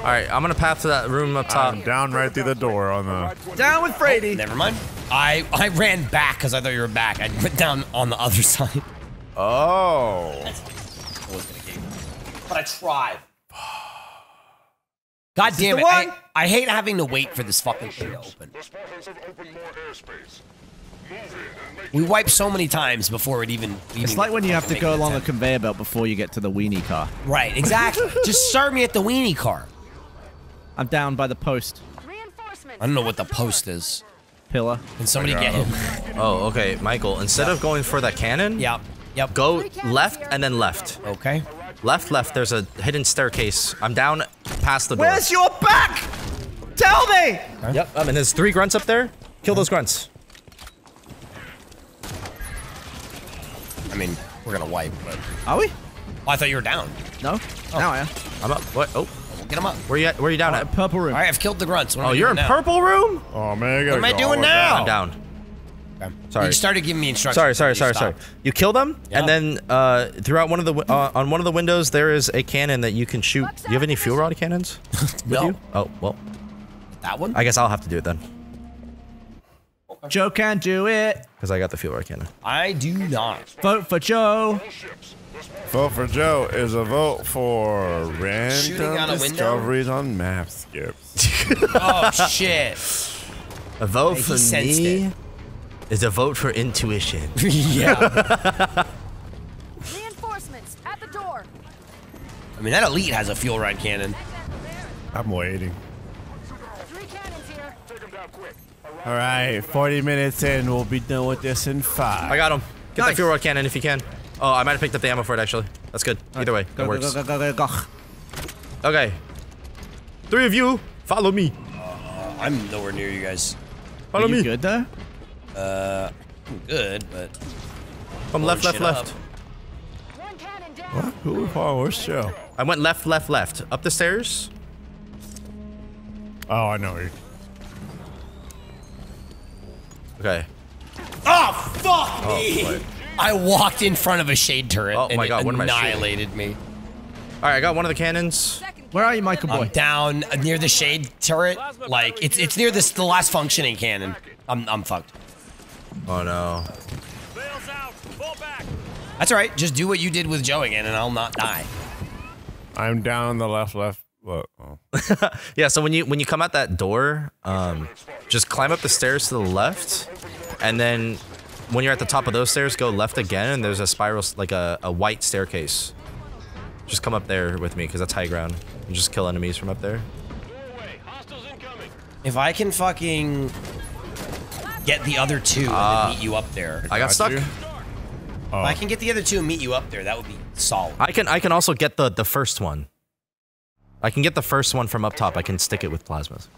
All right, I'm gonna path to that room up top. I'm down right through the door on the. Down with Brady. Oh, never mind. I ran back because I thought you were back. I went down on the other side. Oh. That's I was gonna game, but I tried. God damn it! I hate having to wait for this fucking thing to open. We wipe so many times before it even. It's like when you have to go along a conveyor belt before you get to the weenie car. Right, exactly. Just start me at the weenie car. I'm down by the post. I don't know what the post is. Pillar. Can somebody get him? Oh, okay, Michael. Instead of going for that cannon, yep, go left and then left. Okay. Left, left. There's a hidden staircase. I'm down past the door. Where's your back? Tell me. Okay. Yep. And there's three grunts up there. Kill those grunts. I mean, we're gonna wipe, but... Are we? Oh, I thought you were down. No? Oh. Now I am. I'm up. What? Oh. We'll get him up. Where you at? Where you down at? Purple room. Alright, I've killed the grunts. Oh, you're in purple room? Oh, man, I gotta What am I doing now? I'm down. Okay. Sorry. You started giving me instructions. Sorry. You kill them, and then, throughout one of the... on one of the windows, there is a cannon that you can shoot. Do you have any fuel rod cannons? No. You? Oh, well. That one? I guess I'll have to do it then. Joe can't do it. Because I got the fuel rod cannon. I do not. Vote for Joe. Vote for Joe is a vote for random discoveries on map skips. Oh, shit. A vote for me is a vote for intuition. Yeah. Reinforcements at the door. I mean, that elite has a fuel rod cannon. I'm waiting. Three cannons here. Take them down quick. All right, 40 minutes in, we'll be done with this in 5. I got him. Get the fuel rod cannon if you can. Oh, I might have picked up the ammo for it, actually. That's good. Either way, that works. Go. Okay. Three of you, follow me. I'm nowhere near you guys. Follow me. Are you good there? I'm good, but... I'm left. One cannon down. Oh, where's Joe? I went left. Up the stairs. Oh, I know you. Okay. Oh, fuck me! Oh, I walked in front of a shade turret and it annihilated me. Alright, I got one of the cannons. Where are you, Michael boy? I'm down near the shade turret. Like, it's near this, the last functioning cannon. I'm fucked. Oh, no. That's alright. Just do what you did with Joe again and I'll not die. I'm down the left. Whoa. Oh. Yeah, so when you come out that door, just climb up the stairs to the left, and then when you're at the top of those stairs, go left again, and there's a spiral, like a white staircase. Just come up there with me, because that's high ground. And just kill enemies from up there. If I can fucking get the other two and meet you up there. I got stuck. Oh. If I can get the other two and meet you up there, that would be solid. I can also get the first one. I can get the first one from up top. I can stick it with plasmas.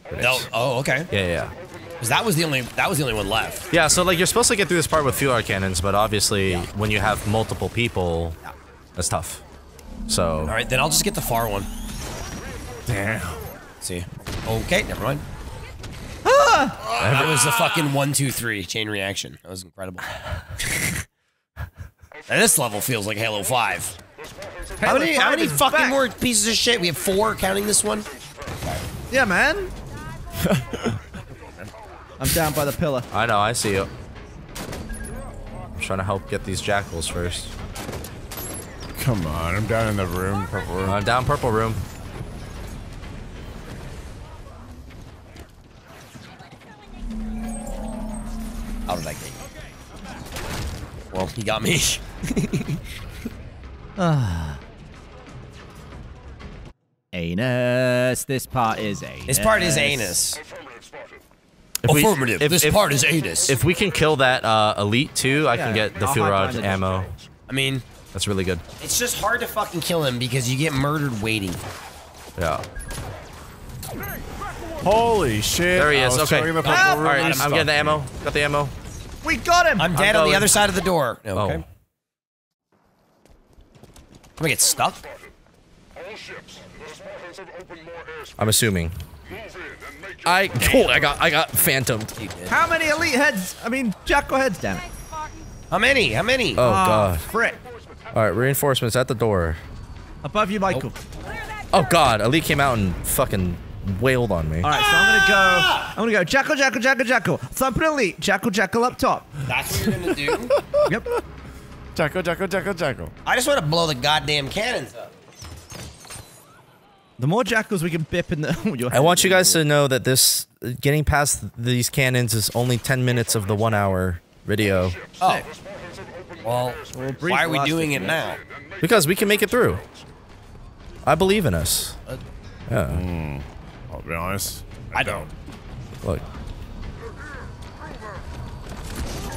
Oh, okay. Yeah. Because that was the only one left. Yeah, so like you're supposed to get through this part with fuel cannons, but obviously when you have multiple people, that's tough. So. All right, then I'll just get the far one. Damn. See. Okay, never mind. Ah! That was the fucking 1, 2, 3 chain reaction. That was incredible. And this level feels like Halo 5. How many fucking more pieces of shit? We have 4 counting this one. Yeah, man. I'm down by the pillar. I know, I see you. I'm trying to help get these jackals first. Come on, I'm down in the room, purple room. I'm down purple room. How did I get you? Well, he got me. Anus. This part is anus. This part is anus. Affirmative. This part is anus. If we can kill that elite too, I can get the fuel rod ammo. I mean, that's really good. It's just hard to fucking kill him because you get murdered waiting. Yeah. Holy shit. There he is. Okay. All right, I'm getting the ammo. Got the ammo. We got him. I'm dead on the other side of the door. Okay. Oh. Can we get stuck? I'm assuming. I got phantomed. How many elite heads? I mean, jackal heads, damn it. How many? How many? Oh, God. Frick. All right, reinforcements at the door. Above you, Michael. Oh, God. Elite came out and fucking wailed on me. All right, so I'm gonna go jackal, jackal, jackal, jackal. Thump an elite. Jackal, jackal up top. That's what you're gonna do? Yep. Jackal, jackal, jackal, jackal. I just want to blow the goddamn cannons up. The more jackals we can bip in the... I want you guys to know that this... Getting past these cannons is only 10 minutes of the 1-hour video. Oh. Well, why are we doing it now? Because we can make it through. I believe in us. Yeah. I'll be honest. I don't. Look.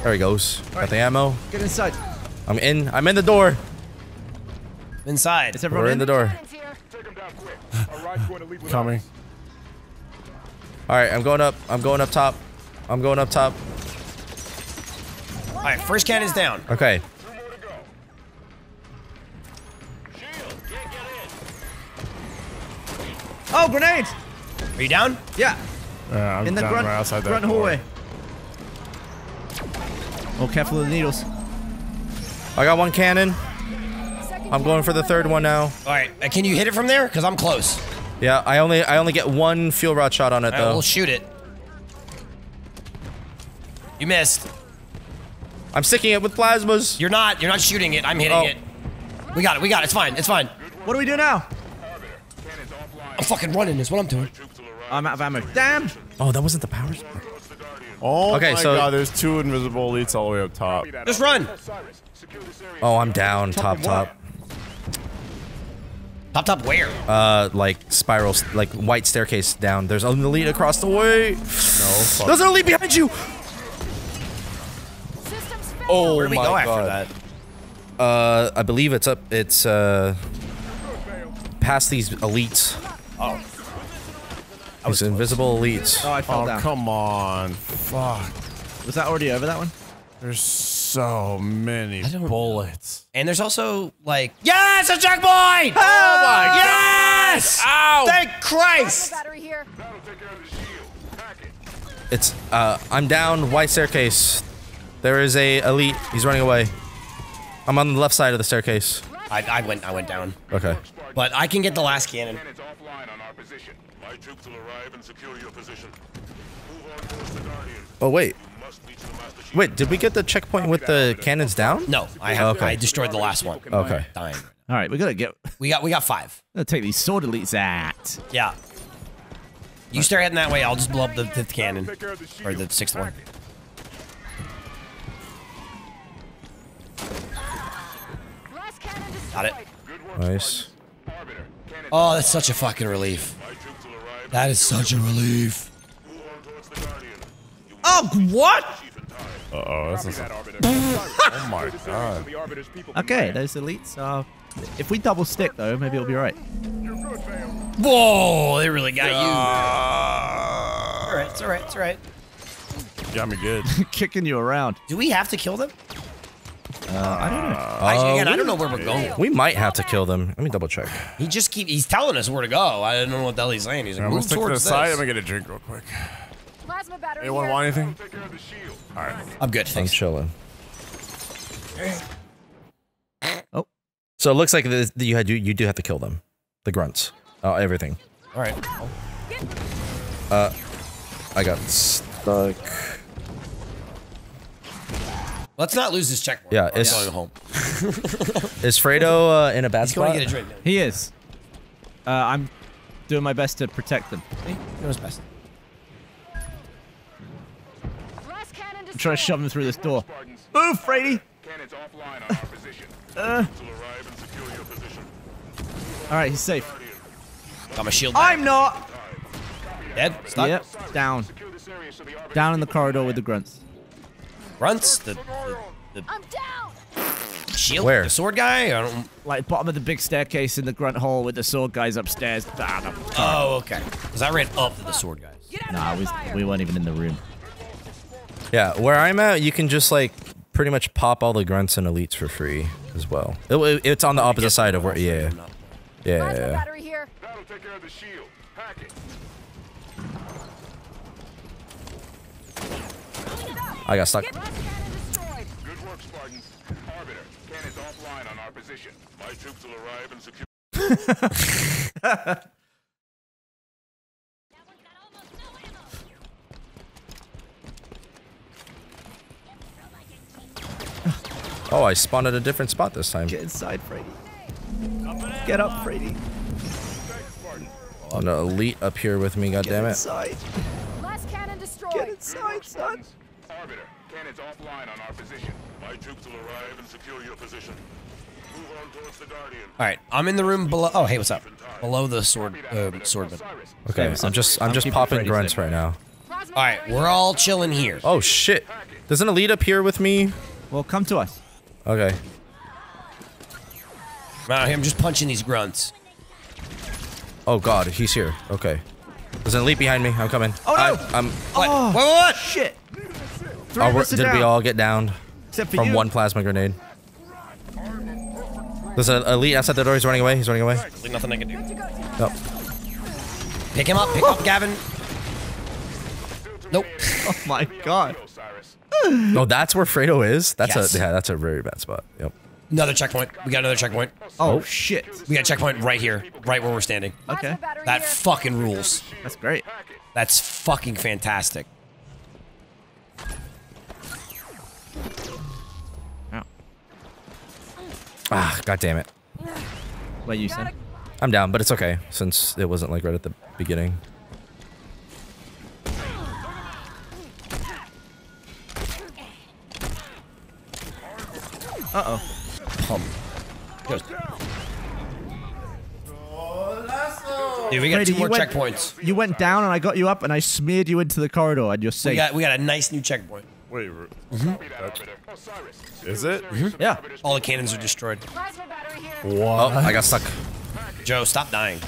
There he goes. Right. Got the ammo. Get inside. I'm in. I'm in the door. Inside. Is everyone in the door? Coming. All right, I'm going up. I'm going up top. I'm going up top. All right, first cannon's down. Okay. Oh, grenades! Are you down? Yeah. I'm in the grunt, right outside grunt hallway. Oh, careful of the needles. I got one cannon. I'm going for the third one now. All right, can you hit it from there? Cause I'm close. Yeah, I only get one fuel rod shot on it though. We'll shoot it. You missed. I'm sticking it with plasmas. You're not shooting it. I'm hitting it. We got it. It's fine. It's fine. What do we do now? I'm fucking running. Is what I'm doing. I'm out of ammo. Damn. Oh, that wasn't the power. Oh okay, my God, there's 2 invisible elites all the way up top. Just run! Oh, I'm down, top. Top, top where? Like, spiral, like, white staircase down. There's an elite across the way! No, fuck. There's an elite behind you! Oh, where do we go after that? I believe it's up, it's, past these elites. Oh. These invisible elites. Oh, I fell down. Come on. Fuck. Was that already over, that one? There's so many bullets. And there's also, like... Yes! A checkpoint! Oh, my God! Yes! Ow! Thank Christ! It's, I'm down, white staircase. There is a elite. He's running away. I'm on the left side of the staircase. I went down. Okay. But I can get the last cannon. My troops will arrive and secure your position. Move on towards the Guardian. Oh wait. Wait, did we get the checkpoint with the cannons down? No, I have I destroyed the last one. Okay. Dying. All right, we gotta get. We got 5. I'll take these sword elites out. Yeah. You start heading that way. I'll just blow up the 5th cannon or the 6th one. Got it. Nice. Oh, that's such a fucking relief. That is such a relief. Oh, what? Uh-oh, that's a... Oh my God. Okay, those elites are... If we double stick, though, maybe it'll be right. Whoa, they really got you. Alright, it's alright, it's alright. got me good. Kicking you around. Do we have to kill them? I don't know. Again, I don't know where we're going. We might have to kill them. Let me double check. He just keeps telling us where to go. I don't know what the hell he's saying. He's like, move towards this. I'm gonna get a drink real quick. Anyone want anything? All right. I'm good. Thanks. I'm chilling. Oh. So it looks like this, you do have to kill them. The grunts. Oh, everything. All right. Oh. I got stuck. Let's not lose this checkpoint. Yeah, it's going home. Is Fredo in a bad spot? He's going to get a drink. He is. I'm doing my best to protect them. Hey, doing his best. I'm trying to shove him through this door. Ooh, Freddy! Alright, he's safe. Got my shield back. I'm not! Dead? Stuck? Yep, down. Down in the corridor with the grunts. Grunts? The I'm down. Shield? Where? The sword guy? I don't... Like, bottom of the big staircase in the grunt hall with the sword guys upstairs. Oh, okay. Because I ran up to the sword guys. Nah, we weren't even in the room. Yeah, where I'm at, you can just, like, pretty much pop all the grunts and elites for free as well. It's on the opposite side of where... Yeah. Yeah. That'll take care of the shield. Hack it. I got stuck. Good work, Spartans. Arbiter, cannons offline on our position. My troops will arrive and secure. That one's got almost no ammo. Oh, I spawned at a different spot this time. Get inside, Freddy. Get up, Freddy. Oh no, elite up here with me. God damn it. Inside. Last cannon destroyed. Get inside, son. Arbiter, cannons offline on our position. My troops will arrive and secure your position. Move on towards the Guardian. All right, I'm in the room below. Oh, hey, what's up? Below the swordman. Okay, I'm just popping grunts right now. All right, we're all chilling here. Oh shit! There's an elite up here with me. Well, come to us. Okay. Right, I'm just punching these grunts. Oh god, he's here. Okay. There's an elite behind me. I'm coming. Oh no! What? Shit! Did we all get downed from one plasma grenade? There's an elite outside the door. He's running away. He's running away. There's nothing I can do. Nope. Pick him up. Pick up Gavin. Nope. Oh my god. No, that's where Fredo is. That's that's a very bad spot. Yep. Another checkpoint. We got another checkpoint. Oh shit. We got a checkpoint right here, right where we're standing. Okay. That fucking rules. That's great. That's fucking fantastic. Ah, god damn it. What you said? I'm down, but it's okay, since it wasn't like right at the beginning. Uh-oh. Pump. Dude, we got two more checkpoints. You went down and I got you up and I smeared you into the corridor and you're safe. We got a nice new checkpoint. Wait, is it? Mm-hmm. Yeah. All the cannons are destroyed. Whoa. Oh, I got stuck. Joe, stop dying.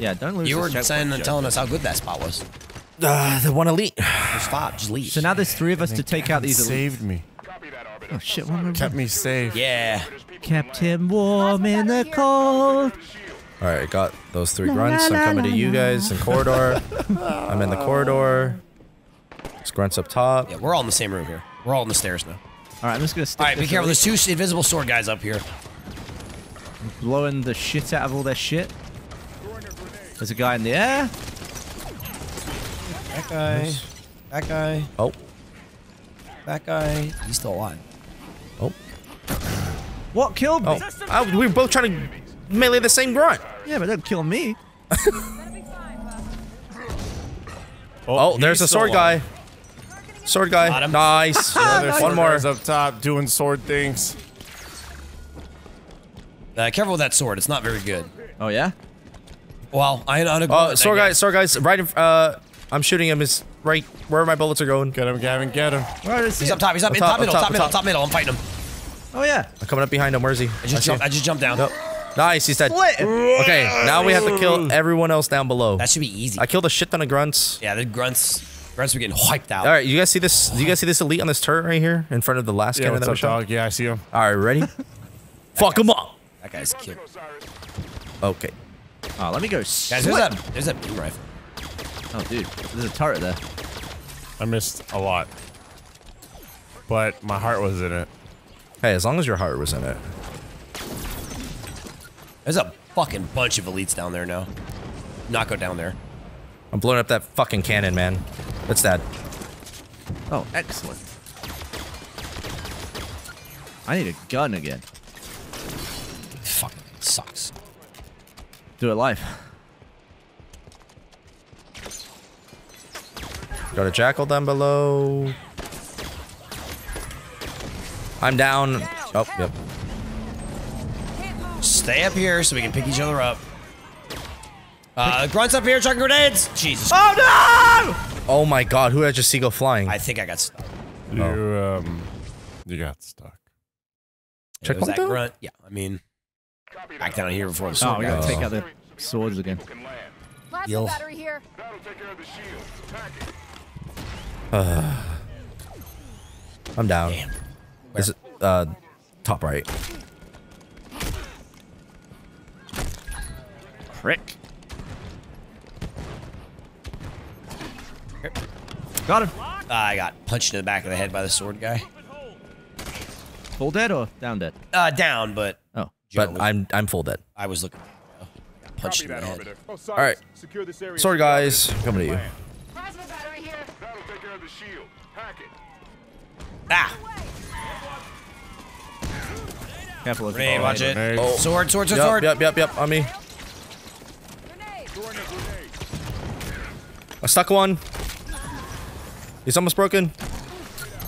Yeah, don't lose. You were telling us how good that spot was. The one elite. Stop, just leave. So now there's three of us to take out these elites. Saved me. Oh shit! Kept me safe. Yeah. Kept him warm in the cold. All right, got those three grunts. I'm coming to you guys in corridor. I'm in the corridor. Grunts up top. Yeah, we're all in the same room here. We're all on the stairs now. All right, I'm just gonna stick. All right, be careful. There's two invisible sword guys up here. I'm blowing the shit out of all their shit. There's a guy in the air. That guy. Nice. That guy. Oh. That guy. He's still alive. Oh. What killed me? Oh. We were both trying to melee the same grunt. Yeah, but that'd kill me. Oh, there's a sword guy. Sword guy. Nice. One more up top doing sword things. Careful with that sword. It's not very good. Oh, yeah? Well, I had sword guy's right in, I'm shooting him. Is right where my bullets are going. Get him, Gavin. Get him. Where is he? He's up top. He's up middle. Top middle. Top middle. I'm fighting him. Oh, yeah. I'm coming up behind him. Where's he? I just jumped down. Nope. Nice, he's dead. Split. Okay, now we have to kill everyone else down below. That should be easy. I killed a shit ton of grunts. Yeah, the grunts. Or else we're getting wiped out. All right, you guys see this? Do you guys see this elite on this turret right here in front of the last camera that we shot? Yeah, I see him. All right, ready? Fuck him up. That guy's killed. Okay. Oh, let me go. Guys, there's that blue rifle. Oh, dude, there's a turret there. I missed a lot, but my heart was in it. Hey, as long as your heart was in it. There's a fucking bunch of elites down there now. Not go down there. I'm blowing up that fucking cannon, man. What's that? Oh, excellent. I need a gun again. Fuck, it sucks. Do it live. Got a jackal down below. I'm down. Oh, yep. Stay up here so we can pick each other up. Grunt's up here, chucking grenades! Jesus. Oh no! Oh my god, who did I just see go flying? I think I got stuck. You, oh. You got stuck. Check that grunt. Yeah, I mean, back down here before the sword. Oh, we gotta take out the swords again. Plasma battery here. That'll take care of the shield. Attack it. I'm down. Is it, top right. Prick. Got him. I got punched in the back of the head by the sword guy. Full dead or down dead? Down, but but I'm full dead. I was looking. Punched in the head. All right, sword guys, coming to you. That'll take care of the shield. Pack it. Ah! Careful of grenade, watch it. Grenade. Oh. Sword, sword, sword, sword. Yep, on me. Grenade. I stuck one. He's almost broken.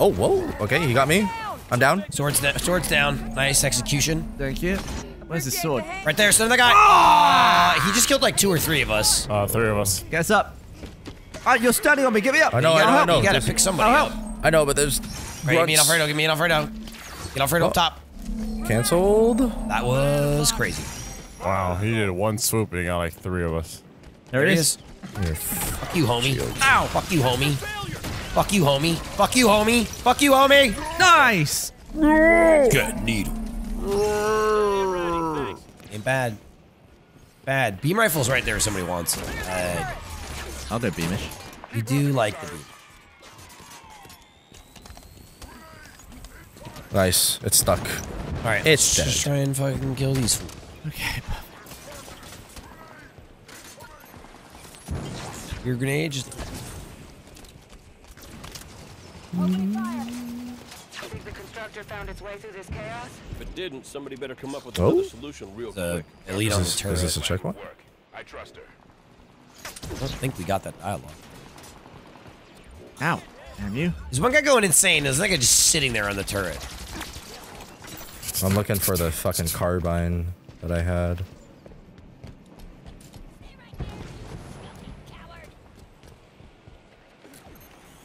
Oh, whoa. Okay, you got me. I'm down. Sword's down. Nice execution. Thank you. Where's the sword? Right there, son of the guy. Oh! He just killed like 2 or 3 of us. Three of us. Guess up. Alright, you're standing on me. Get me up. I know. You gotta pick somebody up. I know, but there's. Right, give me an Alfredo. Give me an Alfredo. Get Alfredo up top. Cancelled. That was crazy. Wow, he did one swoop and he got like 3 of us. There he is. Fuck you, homie. Ow! Fuck you, homie. Fuck you, homie. Fuck you, homie. Fuck you, homie. Nice. Good needle. Ain't bad. Bad. Beam rifle's right there if somebody wants it. I'll do beamish. You do like the beam. Nice. It's stuck. All right. It's dead. Just try and fucking kill these fools. Okay. Your grenade just... Opening fire. I think the constructor found its way through this chaos. If it didn't, somebody better come up with another solution real quick. Elite on the turret. Is this a checkpoint? I trust her. I don't think we got that dialogue. Ow. Damn you. Is one guy going insane? Is that guy just sitting there on the turret? I'm looking for the fucking carbine that I had.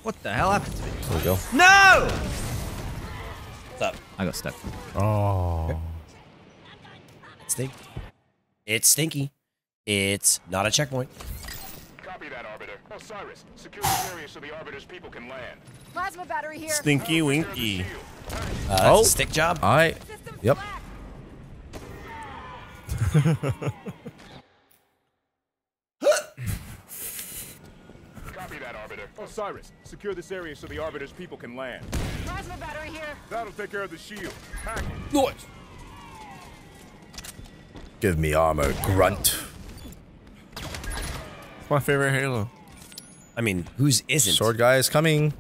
What the hell happened to me? There we go. No! What's up? I got stuck. Oh. It's stinky. It's stinky. It's not a checkpoint. That Arbiter. Osiris, secure the area so the Arbiter's people can land. Plasma battery here. Stinky Winky. Oh, stick job. I. Yep. Copy that Arbiter. Osiris, secure this area so the Arbiter's people can land. Plasma battery here. That'll take care of the shield. Pack it. Noise. Give me armor, grunt. My favorite Halo. I mean, whose isn't? Sword guy is coming.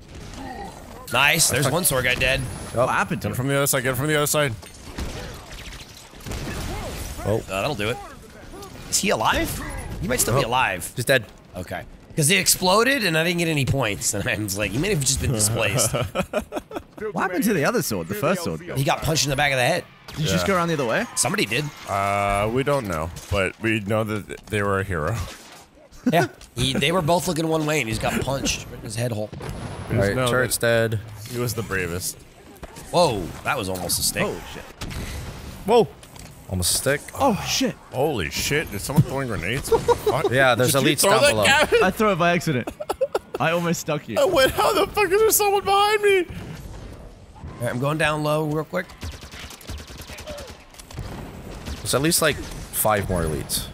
Nice. There's one sword guy dead. Oh, what happened to him? From the other side. Get him from the other side. Oh, that'll do it. Is he alive? He might still be alive. He's dead. Okay. Because it exploded and I didn't get any points. And I was like, he may have just been displaced. What happened to the other sword? The first sword? He got punched in the back of the head. Did you just go around the other way? Somebody did. We don't know. But we know that they were a hero. Yeah, they were both looking one way, and he's got punched in his head hole. All right, turret's dead. He was the bravest. Whoa, that was almost a stick. Oh, shit. Whoa. Almost a stick. Oh, shit. Holy shit, is someone throwing grenades? Yeah, there's elites down below. I throw it by accident. I almost stuck you. I went, how the fuck is there someone behind me? All right, I'm going down low real quick. There's at least like 5 more elites.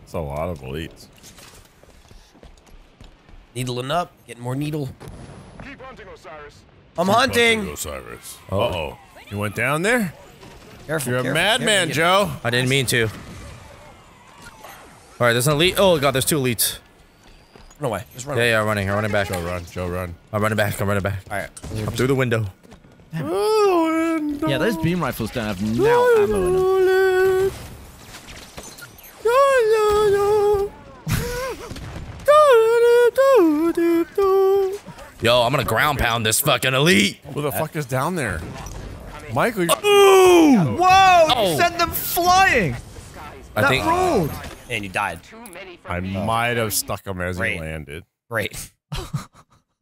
That's a lot of elites. Needling up, getting more needle. Keep hunting, Osiris. I'm hunting Osiris. Uh oh. You went down there? Careful, you're a madman, Joe. I didn't mean to. Alright, there's an elite. Oh god, there's 2 elites. Run away. Just run away. Yeah, I'm running back. Joe, run. Joe, run. I'm running back. Alright. Up through the window. Yeah, those beam rifles don't have no ammo in them. Yo, I'm gonna ground pound this fucking elite. Who the fuck is down there? Michael, you ooh! Whoa! Oh. You sent them flying! I think. Rolled. And you died. I might have stuck him as he landed. Great.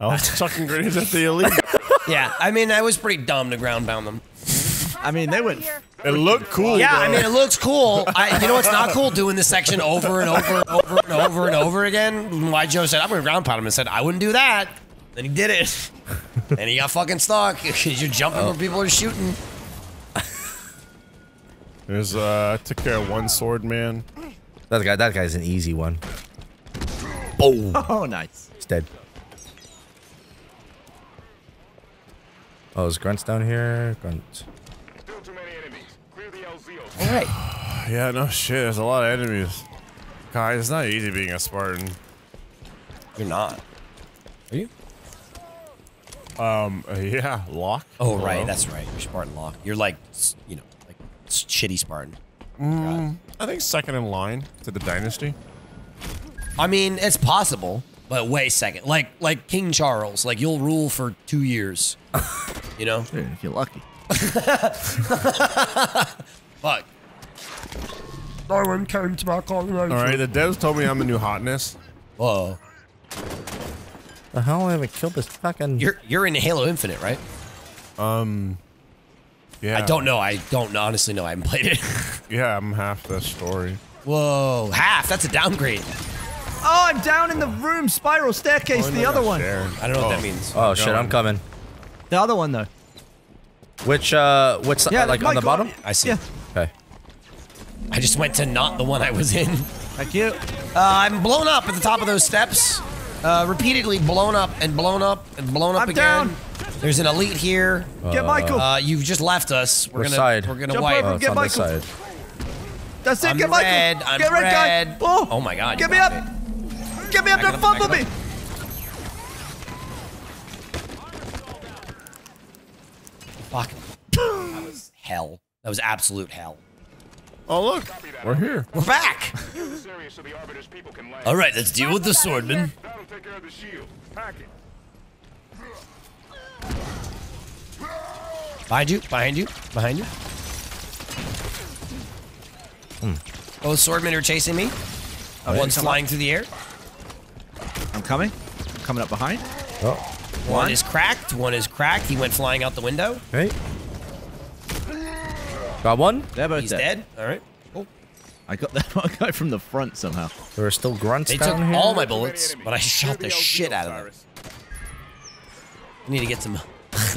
I was chucking grenades at the elite. Yeah, I mean, I was pretty dumb to ground pound them. I mean, they went. It looked cool. Yeah, though. I mean, it looks cool. You know what's not cool? Doing this section over and over and over and over and over again. Why Joe said, I'm gonna ground pound him and said, I wouldn't do that. Then he did it. And he got fucking stuck. You're jumping where people are shooting. There's, I took care of one sword man. That guy's an easy one. Oh. Oh, nice. He's dead. Oh, there's grunts down here. Grunts. Still too many enemies. Clear the LZO. All right. Yeah, no shit. There's a lot of enemies. Guys, it's not easy being a Spartan. You're not. Are you? Yeah, Locke. Oh, right, that's right. You're Spartan Locke. You're like, you know, like shitty Spartan. I think second in line to the dynasty. I mean, it's possible, but way second. Like King Charles. Like you'll rule for 2 years. You know, dude, if you're lucky. Fuck. No one came to my congregation. All right, the devs told me I'm the new hotness. Whoa. The hell haven't killed this fucking. You're in Halo Infinite, right? Yeah. I don't know. I don't honestly know. I haven't played it. Yeah, I'm half the story. Whoa, half? That's a downgrade. Oh, I'm down in the room, spiral staircase. Oh, the other one. Stair. I don't know what that means. Oh shit, I'm coming. The other one though. Which what's yeah, like on the bottom? I see. Yeah. Okay. I just went to not the one I was in. Thank you. I'm blown up at the top of those steps. Repeatedly blown up and blown up and blown up again. Down. There's an elite here. Get Michael. You've just left us. We're gonna wipe. Oh, get Michael. Side. That's it. Get Michael. Get red, guy. Oh. Oh my god. Get me up. Get me up. Don't fumble me. Fuck. That was hell. That was absolute hell. Oh look, we're here. We're back. All right, let's deal with the swordman. Behind you. Both swordmen are chasing me. One's flying through the air. I'm coming up behind. Oh. One is cracked. He went flying out the window. Right. Got one. He's dead. All right. Cool. I got that one guy from the front somehow. There are still grunts down here. They took all my bullets, but I shot the shit out of them. I need to get some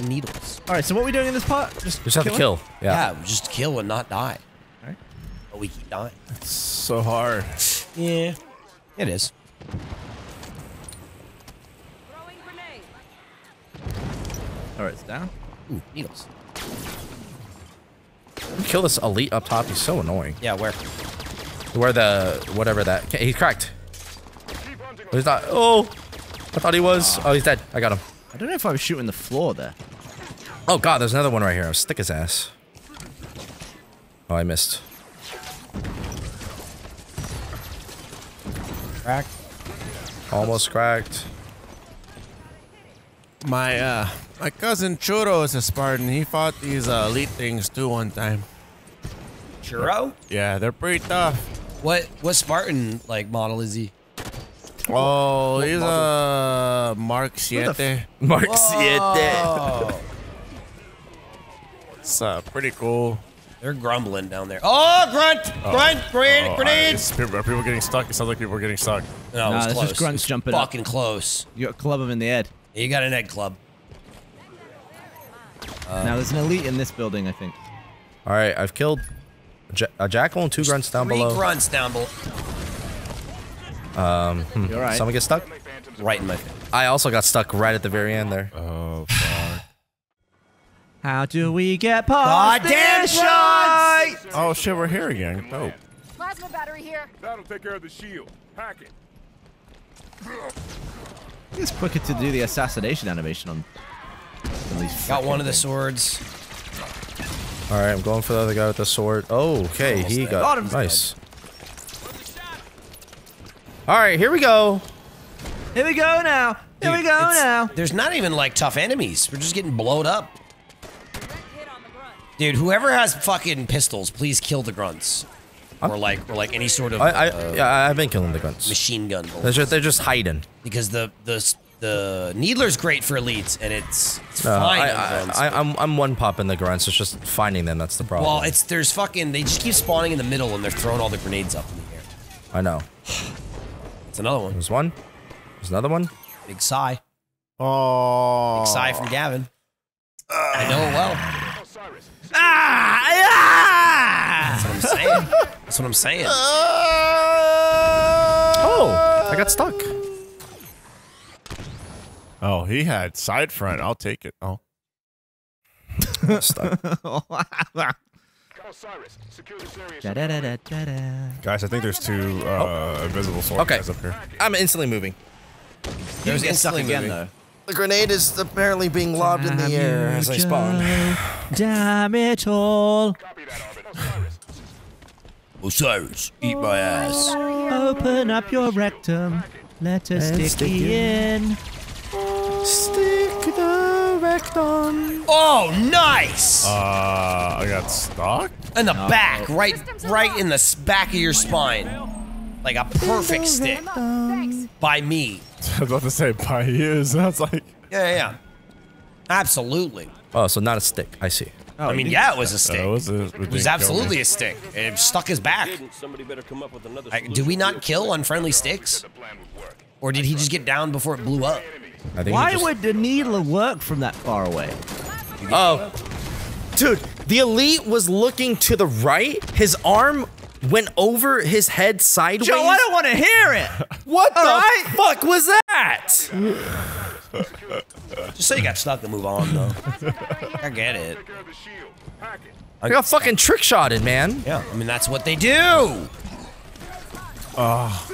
needles. All right. So what are we doing in this part? Just have to kill. Yeah. Yeah. Just kill and not die. All right. But we keep dying. It's so hard. Yeah. It is. Throwing grenade. All right. It's down. Ooh, needles. Kill this elite up top. He's so annoying. Yeah, where? Where the whatever that he's cracked. He's not. Oh, I thought he was. Oh, he's dead. I got him. I don't know if I was shooting the floor there. Oh god, there's another one right here. I'll stick his ass. Oh, I missed. Cracked. Almost cracked. My cousin Churro is a Spartan. He fought these elite things too one time. Churro? Yeah, they're pretty tough. What Spartan like model is he? Oh, he's a Mark Siete. Mark Siete. It's pretty cool. They're grumbling down there. Oh, grenades! Are people getting stuck? It sounds like people are getting stuck. No, it's close. Just grunts jumping up. Fucking close. You club them in the head. You got an egg club. Now there's an elite in this building, I think. All right, I've killed a jackal and two grunts down below. Three grunts down below. All right. Someone get stuck? Right in my face. I also got stuck right at the very end there. Oh, fuck. How do we get past this shot? Oh, shit, we're here again. Dope. Plasma battery here. That'll take care of the shield. Hack it. It's quicker to do the assassination animation on these. Got one of the swords. All right, I'm going for the other guy with the sword. Oh, okay, he got nice. All right, here we go. Here we go now. Here we go now. There's not even like tough enemies. We're just getting blowed up. Dude, whoever has fucking pistols, please kill the grunts. Or like any sort of. I've been killing the grunts. Machine gun bullets. They're just hiding. Because the needler's great for elites, and it's fine. I'm one popping the grunts. It's just finding them that's the problem. Well, there's fucking they just keep spawning in the middle, and they're throwing all the grenades up in the air. I know. It's another one. There's one. There's another one. Big sigh. Oh. Big sigh from Gavin. I know it well. Ah! That's what I'm saying. That's what I'm saying. Oh, I got stuck. Oh, he had side front. I'll take it. Oh. Stuck. Osiris, secure this area. Guys, I think there's two invisible sword guys up here. I'm instantly moving. There's instantly moving. Again, though. The grenade is apparently being lobbed in the air as I spawn. Damn it all. Osiris, eat my ass. Open up your rectum. Let us stick in. Stick the rectum. Oh, nice! I got stuck? In the back, right in the back of your spine. Like a perfect stick. By me. I was about to say by you, so that's like... Yeah. Absolutely. Oh, so not a stick. I see. Oh, I mean, yeah, it was a stick. It was absolutely a stick. It stuck his back. Do we not kill unfriendly sticks? Or did he just get down before it blew up? I think why would the needler work from that far away? Oh. Dude, the elite was looking to the right. His arm... went over his head sideways. Joe, I don't want to hear it. What the fuck was that? Just say you got stuck and move on, though. I get it. I got fucking trick shotted, man. Yeah, I mean that's what they do. Oh,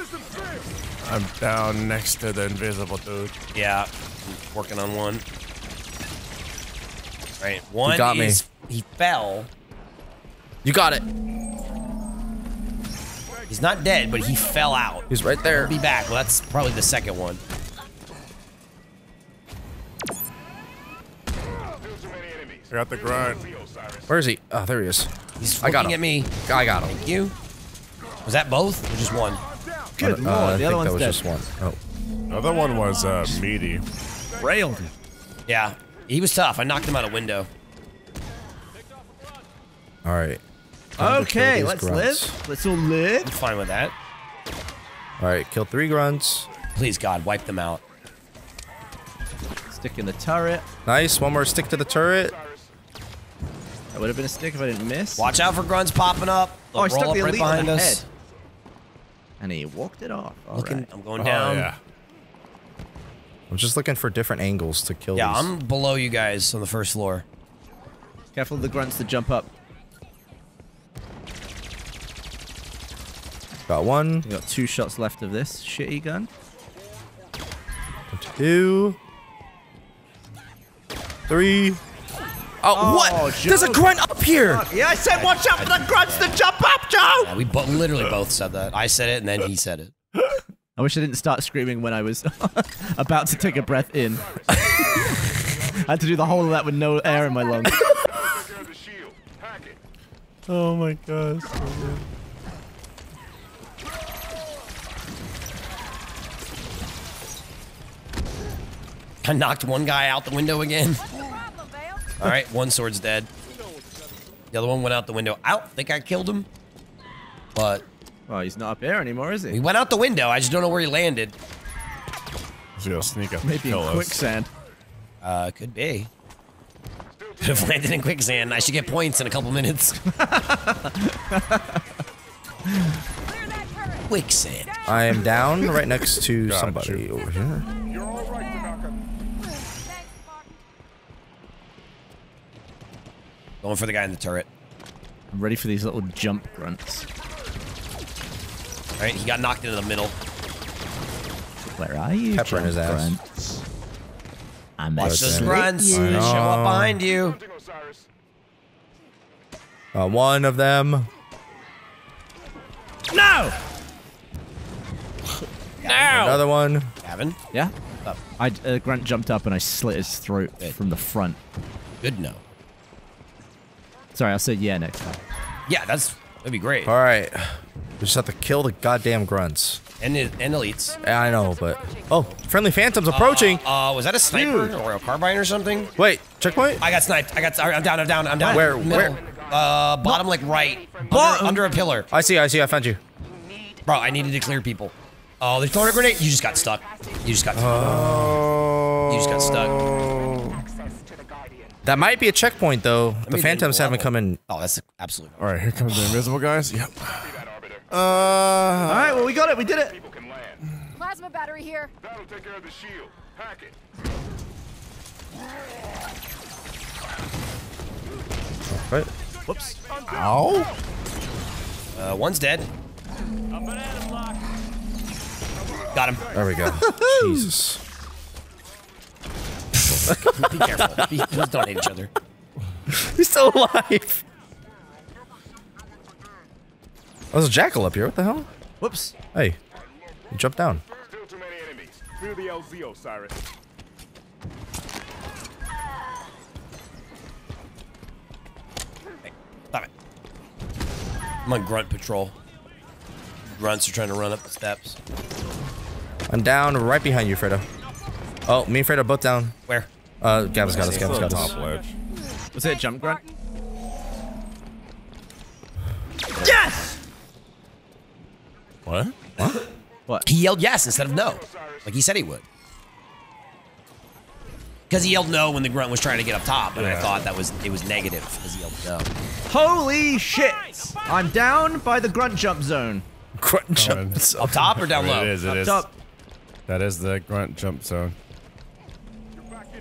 I'm down next to the invisible dude. Yeah, I'm working on one. All right, one you got is me. He fell. You got it. He's not dead, but he fell out. He's right there. He'll be back. Well, that's probably the second one. I got the grunt. Where is he? Oh, there he is. He's looking at me. I got him. Thank you. Was that both or just one? Good lord. The other one's dead. That was just one. Oh. The other one was meaty. Railed him. Yeah. He was tough. I knocked him out a window. All right. Okay, let's live. Let's all live. I'm fine with that. All right, kill three grunts. Please, God, wipe them out. Stick in the turret. Nice, one more stick to the turret. That would have been a stick if I didn't miss. Watch out for grunts popping up. They'll roll up right behind us. Head. And he walked it off. All right. I'm going down. Yeah. I'm just looking for different angles to kill these. I'm below you guys on the first floor. Careful of the grunts to jump up. Got one. We got two shots left of this shitty gun. Two. Three. Oh, what? Joe. There's a grunt up here! Yeah, I said watch out for the grunts to jump up, Joe! Yeah, we literally both said that. I said it and then he said it. I wish I didn't start screaming when I was about to take a breath in. I had to do the whole of that with no air in my lungs. Oh my gosh. Oh, I knocked one guy out the window again. All right, one sword's dead. The other one went out the window. I don't think I killed him, but... Well, he's not up there anymore, is he? He went out the window. I just don't know where he landed. He's gonna sneak up. Maybe in quicksand. Could be. Could have landed in quicksand. I should get points in a couple minutes. Quicksand. I am down right next to somebody over here. You're all right, Tanaka. Going for the guy in the turret. I'm ready for these little jump grunts. All right, he got knocked into the middle. Where are you? Pepper in his ass. Watch those grunts. They show up behind you. One of them. No! No! Another one. Gavin? Yeah? Oh. Grunt jumped up and I slit his throat from the front. Good no. Sorry, I'll say yeah next time. Yeah, that'd be great. All right. We just have to kill the goddamn grunts. And elites. Yeah, I know, but... Oh, friendly phantoms approaching! Was that a sniper or a carbine or something? Wait, checkpoint? I got sniped. I'm down, I'm down. Where? Where? Bottom, like, right. Under a pillar. I see, I found you. Bro, I needed to clear people. Oh, they're throwing a grenade. You just got stuck. You just got stuck. That might be a checkpoint, though. The phantoms haven't come in. Oh, that's absolutely... Alright, here comes the invisible guys. Yep. All right, well, we got it. We did it. Plasma battery here. That'll take care of the shield. Hack it. Right. Whoops. Ow. One's dead. Got him. There we go. Jesus. Be careful. Please don't hate each other. He's still alive. Oh, there's a jackal up here. What the hell? Whoops. Hey, you jumped down. Still too many enemies. Clear the LZ, Osiris. Hey, stop it. I'm on grunt patrol. Grunts are trying to run up the steps. I'm down right behind you, Fredo. Oh, me and Fredo are both down. Where? Gavin's got us. Gavin's got us. Was it a jump grunt? Yes! What? What? What? He yelled yes instead of no, like he said he would. Because he yelled no when the grunt was trying to get up top, and I thought that it was negative because he yelled no. Holy shit! I'm down by the grunt jump zone. Grunt jump zone. Up top or down low? It is. It is. Up top. That is the grunt jump zone.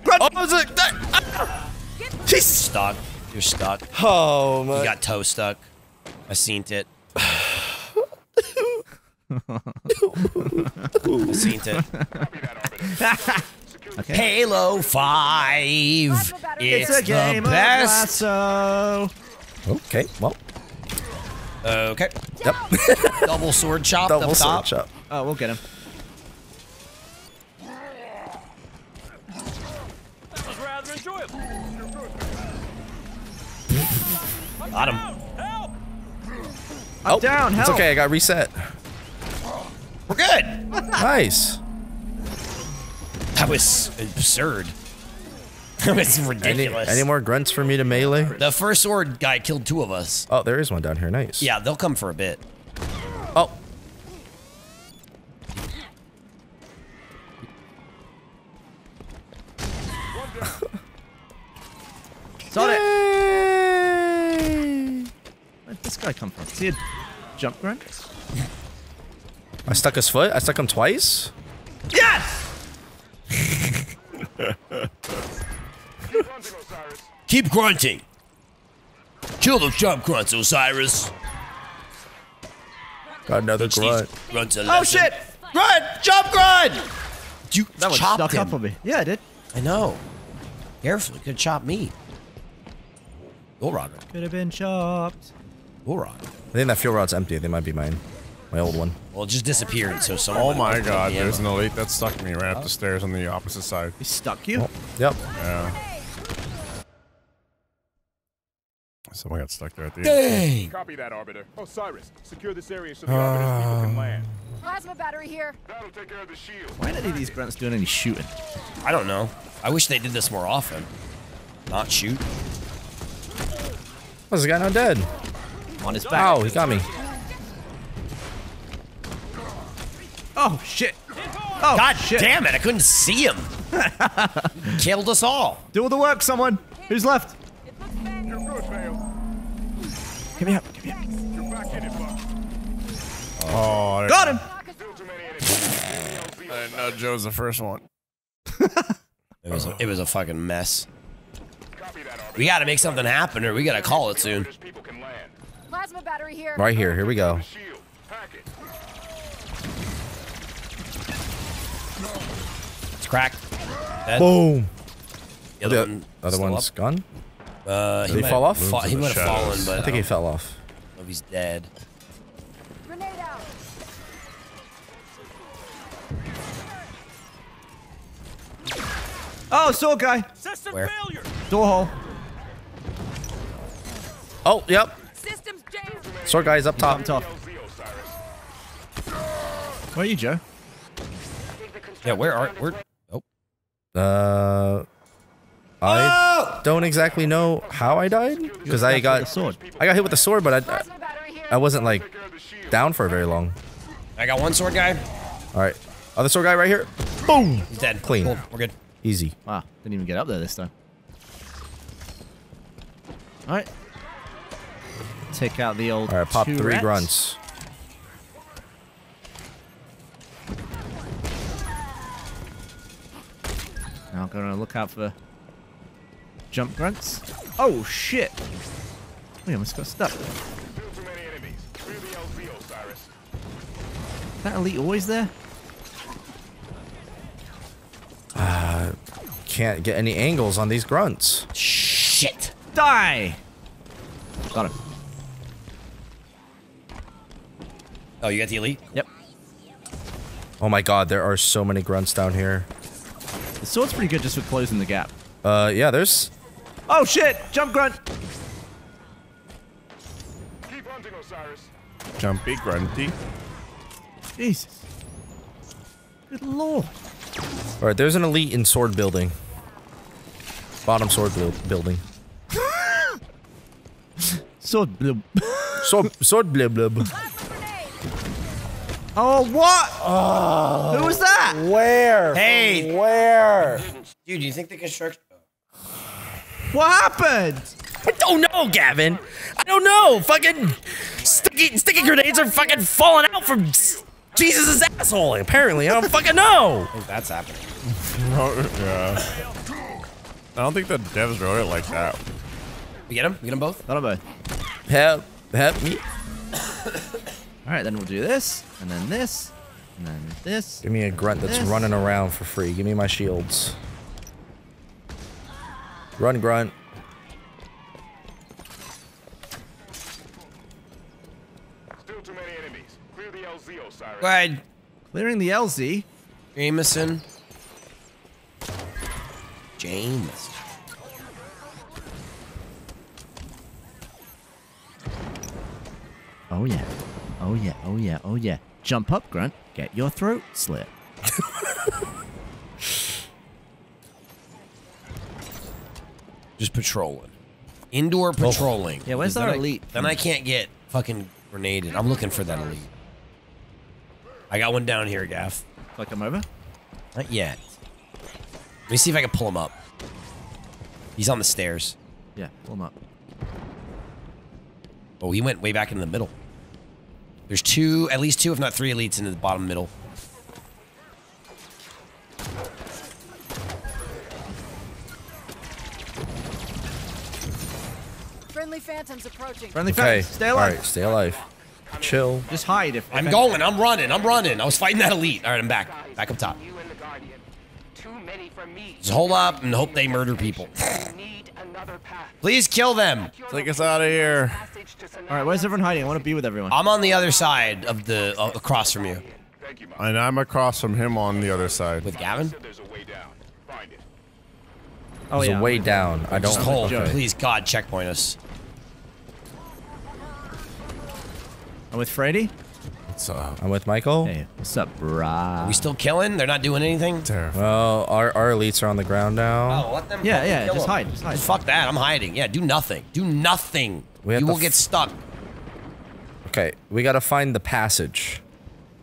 Grunt. Oh, Jesus! Stuck. You're stuck. Oh my. You got toe stuck. I seen it. I seen it. Okay. Halo 5. It's a game the best. Of LASO. Okay. Well. Okay. Yep. Double sword chop. Double sword chop. Oh, we'll get him. That was rather enjoyable. Got him. Help! I'm down. Help! It's okay. I got reset. We're good! Nice. That was absurd. That was ridiculous. Any more grunts for me to melee? The first sword guy killed two of us. Oh, there is one down here. Nice. Yeah, they'll come for a bit. Oh. Saw it! Where'd this guy come from? Is he a jump grunt? I stuck his foot? I stuck him twice? Yes! Keep grunting! Kill those jump grunts, Osiris! Got another grunt. Oh shit! Grunt! Jump grunt! You chopped him. Up on me. Yeah, I did. I know. Carefully, could have chopped me. Fuel rod. Could have been chopped. Fuel rod. I think that fuel rod's empty. They might be mine. My old one. Well, it just disappeared, so someone... Oh my god, there's an elite that stuck me right up the stairs on the opposite side. He stuck you? Oh, yep. Yeah. Someone got stuck there at the end. Copy that, Arbiter. Osiris, secure this area so the Arbiter's people can land. Plasma battery here. That'll take care of the shield. Why aren't any of these grunts doing any shooting? I don't know. I wish they did this more often. Not shoot. Why is this guy not dead? On his back. Ow, he got me. Oh, shit. Oh, God shit. Damn it, I couldn't see him. Killed us all. Do the work, someone. Who's left? Give me up, give me up. Oh, got him. I didn't know Joe was the first one. It was a fucking mess. We gotta make something happen or we gotta call it soon. Plasma battery here. Right here, here we go. It's cracked. Dead. Boom. The other, one's up. Gone? Did he fall off? He might have fallen, but I think he fell off. I hope he's dead. Grenade out. Oh, soul guy. System failure. Door hole. Oh, yep. Systems jammed. Sword guy's up top. Where are you, Joe? Yeah, where are I don't exactly know how I died because I got sword. I got hit with a sword, but I wasn't like down for very long. I got one sword guy. All right, other sword guy right here. Boom. He's dead. Clean. Cool. We're good. Easy. Wow, didn't even get up there this time. All right. Take out the old. All right, pop three grunts. Now gonna look out for jump grunts. Oh shit! We almost got stuck. Is that elite always there? Can't get any angles on these grunts. Shit! Die! Got him. Oh, you got the elite? Yep. Oh my god, there are so many grunts down here. The sword's pretty good just for closing the gap. Yeah, there's... Oh, shit! Jump grunt! Keep hunting, Osiris. Jumpy grunty. Jesus. Good lord. Alright, there's an elite in sword building. Bottom sword building. Sword blub. Sword blub blub. Oh, what? Oh, who was that? Where? Hey. Where? Dude, do you think the construction... What happened? I don't know, Gavin. I don't know. Fucking sticky grenades are fucking falling out from Jesus' asshole, apparently. I don't fucking know. I think that's happening. Yeah. I don't think the devs wrote it like that. We get them? We get them both? Not them both. Help me. Alright, then we'll do this, and then this, and then this. Give me a grunt that's running around for free. Give me my shields. Run, grunt. Still too many enemies. Clear the LZ, Osiris. Right. Clearing the LZ. Jameson. James. Oh, yeah. Oh yeah, oh yeah, oh yeah. Jump up, grunt. Get your throat slit. Just patrolling. Indoor patrolling. Yeah, where's our elite? Then I can't get fucking grenaded. I'm looking for that elite. I got one down here, Gaff. Like I'm over? Not yet. Let me see if I can pull him up. He's on the stairs. Yeah, pull him up. Oh, he went way back in the middle. There's two, at least two, if not three elites in the bottom middle. Friendly phantoms approaching. Friendly phantoms. Stay alive. All right, stay alive. Chill. Just hide. If I'm going. I'm running. I'm running. I was fighting that elite. All right, I'm back. Back up top. Just hold up and hope they murder people. Please kill them. Take us out of here. All right, where's everyone hiding? I want to be with everyone. I'm on the other side of the across from you. And I'm across from him on the other side. With Gavin? Oh, there's a way down. I don't. Just hold. Please, God, checkpoint us. I'm with Freddy. What's up? I'm with Michael. Hey, what's up, bro? Are we still killing? They're not doing anything? Terrifying. Well, our elites are on the ground now. Oh, let them just hide. Just hide. Fuck that. I'm hiding. Yeah, do nothing. Do nothing. You will get stuck. Okay, we gotta find the passage.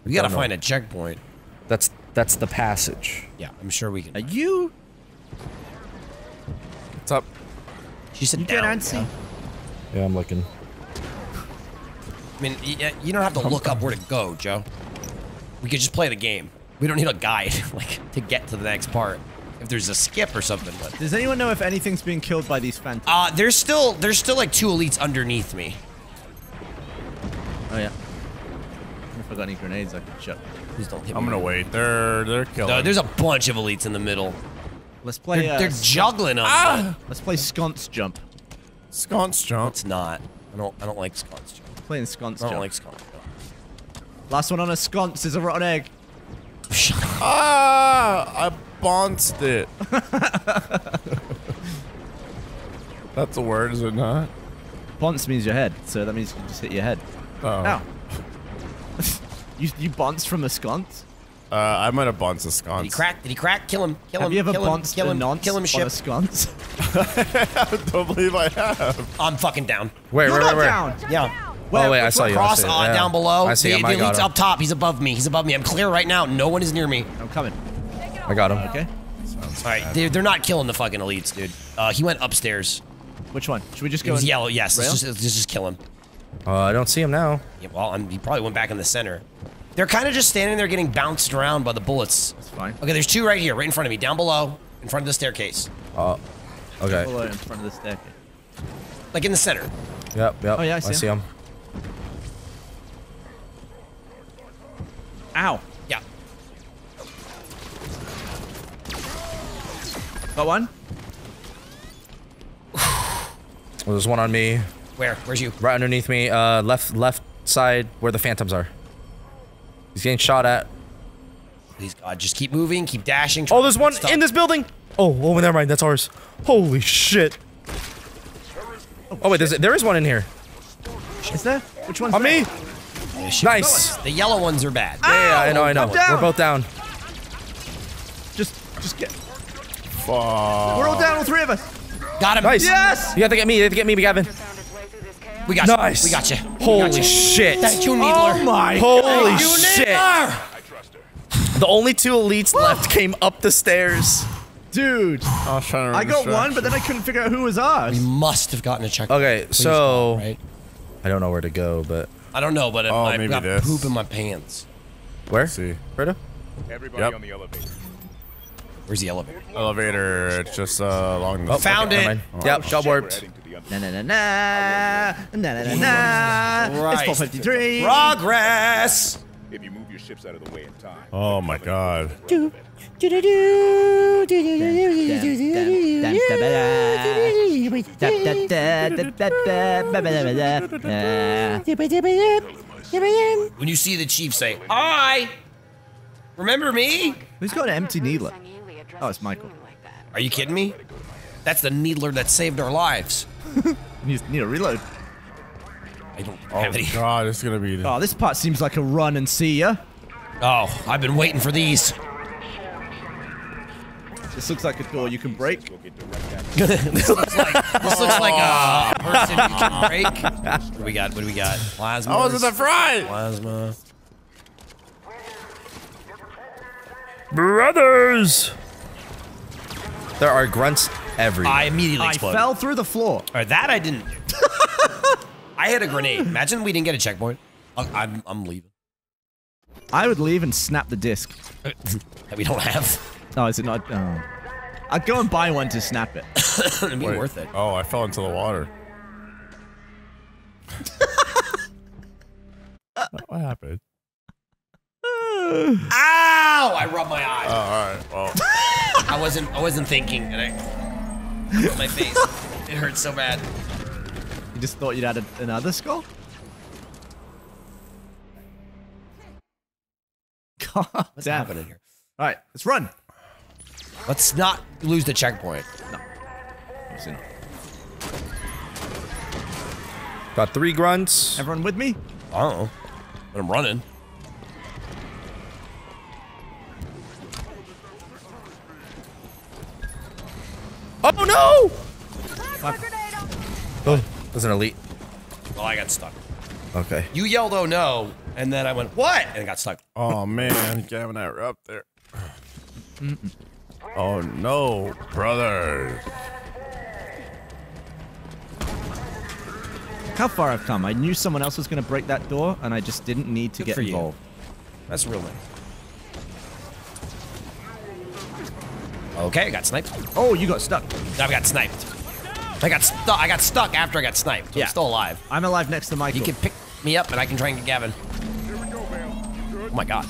We gotta find a checkpoint. That's the passage. Yeah, I'm sure we can. What's up? She said down. Yeah. Yeah, I'm looking. I mean, you don't have to look up where to go, Joe. We could just play the game. We don't need a guide, like, to get to the next part. If there's a skip or something, but... Does anyone know if anything's being killed by these phantoms? There's still, like, 2 elites underneath me. Oh, yeah. If I got any grenades, I can shut. Please don't hit me. I'm gonna wait. They're killing. No, there's a bunch of elites in the middle. Let's play, they're juggling us. Ah! Let's play Sconce Jump. Sconce Jump? It's not. I don't like Sconce Jump. Playing Sconce Jump. I don't like Sconce Jump. Last one on a sconce is a rotten egg. Ah! I bounced it. That's a word, is it not? Bounce means your head, so that means you can just hit your head. Oh. Ow. You bounced from a sconce? I might have bounced a sconce. Did he crack? Kill him. Kill him. Have you ever bounced a nonce on a sconce? I don't believe I have. I'm fucking down. Wait, where? Down. Yeah. Where, oh, wait, I saw you. Cross on down below. I see him. The elite's up top. He's above me. He's above me. I'm clear right now. No one is near me. I'm coming. I got him. Okay. Sounds all right. They're not killing the fucking elites, dude. He went upstairs. Which one? Should we just go? He's yellow. Yes. Let's just kill him. I don't see him now. Yeah, well, he probably went back in the center. They're kind of just standing there getting bounced around by the bullets. That's fine. Okay, there's 2 right here, right in front of me, down below, in front of the staircase. Oh, okay. Down below, in front of the staircase. Like in the center. Yep. Oh, yeah, I see him. Ow. Yeah. Got one? Well, there's one on me. Where? Where's you? Right underneath me, left side where the phantoms are. He's getting shot at. Please, God, just keep moving, keep dashing. Oh, there's one in this building! Oh, never mind, that's ours. Holy shit. Oh, wait, there is one in here. Is there? Which one's on me? Nice. The yellow ones are bad. Yeah, I know. We're both down. Just get... Fuck. We're all down, all 3 of us. Got him. Nice. Yes! You have to get me, Gavin. We got you. Nice. We got you. Holy shit. Thank you, Needler. Oh my God. Holy shit. I trust her. The only 2 elites left came up the stairs. Dude. I got one, but then I couldn't figure out who was ours. We must have gotten a checkpoint. Okay, so... Right? I don't know where to go, but... I don't know, but I got poop in my pants. Where? Let's see. Berta? Everybody on the elevator. Where's the elevator? Elevator, it's just along the... Found it. Yep, job warped. Na na na na. It's 4:53. Progress. If you move your ships out of the way in time. Oh my God. When you see the chief say, "I remember me." Who's got an empty needler? Oh, it's Michael. Are you kidding me? That's the needler that saved our lives. You need a reload. I don't have any. Oh, God, it's going to be... Oh, this part seems like a run and see ya. Oh, I've been waiting for these. This looks like a door you can break. this looks like a person you can break. What do we got? Plasma. Oh, this is a fry! Plasma. Brothers! There are grunts everywhere. I immediately exploded. I fell through the floor. Or that I didn't. I had a grenade. Imagine we didn't get a checkpoint. I'm leaving. I would leave and snap the disc. That we don't have. Oh, is it not? Oh. I'd go and buy one to snap it. It'd be worth it. Oh, I fell into the water. What happened? Ow! I rubbed my eyes. Oh, all right. Well. I wasn't thinking, and I hit my face. It hurt so bad. You just thought you'd add another skull? God, what's happening here? All right, let's run. Let's not lose the checkpoint. No. Obviously not. Got 3 grunts. Everyone with me? I don't know, but I'm running. Oh no! Oh, that's an elite. Well, I got stuck. Okay. You yelled, oh no, and then I went, what? And I got stuck. Oh man, Gavin and I were up there. Oh no, brother. How far I've come. I knew someone else was going to break that door, and I just didn't need to get involved. That's real nice. Okay, I got sniped. Oh, you got stuck. I got sniped. I got stuck after I got sniped. So yeah. I'm still alive. I'm alive next to Michael. You can pick me up, and I can try and get Gavin. Here we go, Bill. Oh my god.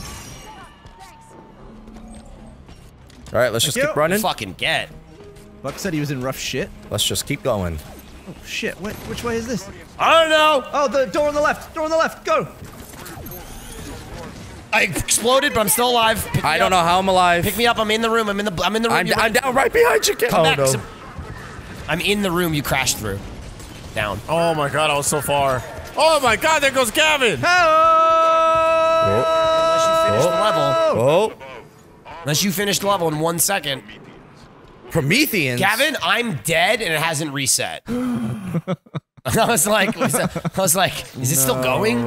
All right, let's just keep running. Fucking get. Buck said he was in rough shit. Let's just keep going. Oh shit, which way is this? I don't know! Oh, the door on the left! Door on the left, go! I exploded, but I'm still alive. I don't know how I'm alive. Pick me up, I'm in the room, I'm in the room. I'm down right behind you, kid! Come back. No. I'm in the room you crashed through. Down. Oh my god, I was so far. Oh my god, there goes Gavin! Hello! Unless you finished level in 1 second. Prometheans? Gavin, I'm dead and it hasn't reset. I was like, is it still going?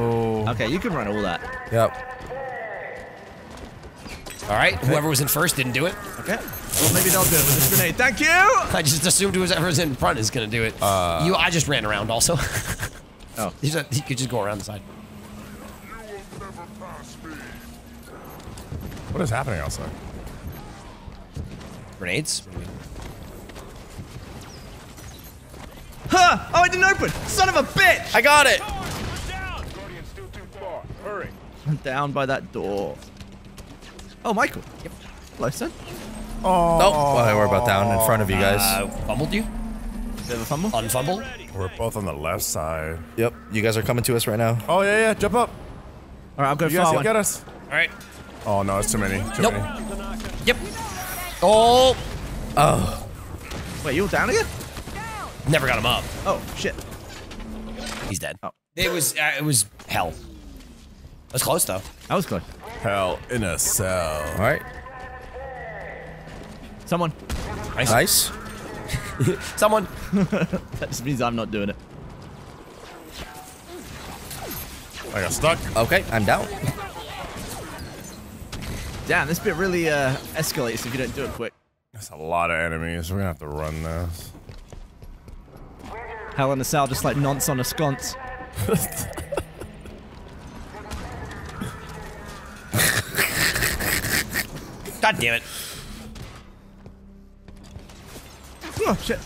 Okay, you can run all that. Yep. All right, whoever was in first didn't do it. Okay. Well, maybe they'll do it with this grenade. Thank you! I just assumed whoever was in front is gonna do it. I just ran around also. Oh. You could just go around the side. You will never pass me. What is happening outside? Grenades? Huh! Oh, I didn't open! Son of a bitch! I got it! I'm down by that door. Oh, Michael. Yep. Hello, son. Oh. Nope. Well, I were about down in front of you guys. Fumbled you? Did you have a fumble? Unfumble? We're both on the left side. Yep. You guys are coming to us right now. Oh, yeah, yeah. Jump up. All right, I'll go for one. You guys get us. All right. Oh, no, it's too many. Too many. Yep. Oh! Oh. Wait, you were down again? Never got him up. Oh, shit. He's dead. Oh. It was hell. That was close, though. That was close. Hell in a cell. All right. Someone. Nice. Someone. That just means I'm not doing it. I got stuck. Okay, I'm down. Damn, this bit really escalates if you don't do it quick. That's a lot of enemies. We're gonna have to run this. Hell in a cell, just like nonce on a sconce. God damn it! Oh shit!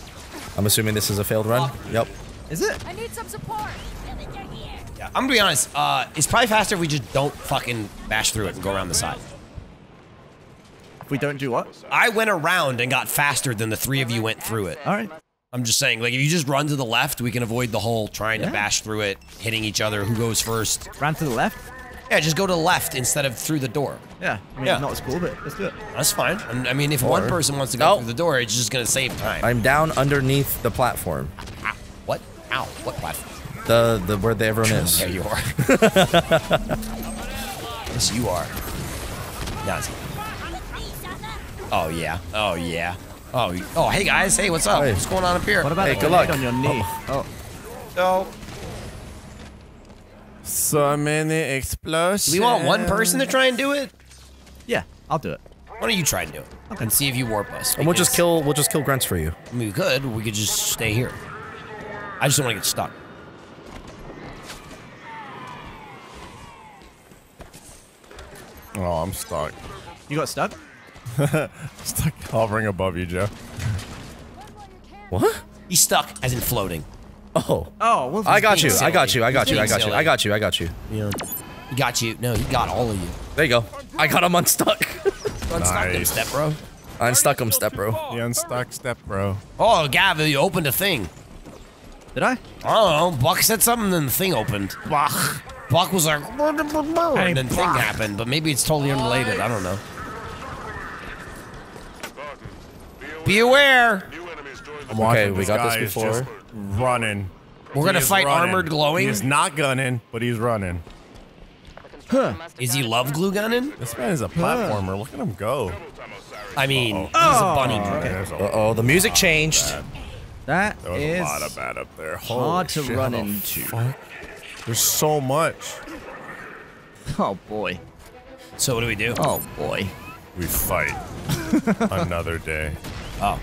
I'm assuming this is a failed run. Yep. Is it? I need some support. Yeah, I'm gonna be honest. It's probably faster if we just don't fucking bash through it and go around the side. We don't do what? I went around and got faster than the three of you went through it. All right. I'm just saying, like, if you just run to the left, we can avoid the whole trying to bash through it, hitting each other, who goes first. Run to the left? Yeah, just go to the left instead of through the door. Yeah. I mean, not as cool, but let's do it. That's fine. I mean, if one person wants to go through the door, it's just going to save time. I'm down underneath the platform. Ow. What? Ow. What platform? The where everyone is. There you are. Yes, you are. Nazi. Oh yeah! Oh yeah! Oh hey guys! Hey, what's up? Hey. What's going on up here? What about good luck on your knee? Oh. So many explosions. We want one person to try and do it. Yeah, I'll do it. Why don't you try and do it and see if you warp us? And we'll just kill grunts for you. I mean, we could. We could just stay here. I just don't want to get stuck. Oh, I'm stuck. You got stuck? Stuck hovering above you, Joe. What? He's stuck, as in floating. Oh. Oh, well, I got you. Yeah. He got you. No, he got all of you. There you go. I got him unstuck. Unstuck him, step bro. I unstuck him, step bro. You unstuck, step bro. Oh, Gavin, you opened a thing. Did I? I don't know. Buck said something, and the thing opened. Buck was like, and then thing happened. But maybe it's totally unrelated. I don't know. Be aware! Okay, we got this before. Running. We're gonna fight armored glowing? He's not gunning, but he's running. Huh. Is he love glue gunning? This man is a platformer. Look at him go. I mean, he's a bunny. Okay. Uh-oh, the music changed. That is a lot of bad up there. Hard to run into. Fuck? There's so much. Oh, boy. So what do we do? Oh, boy. We fight. Another day. Oh.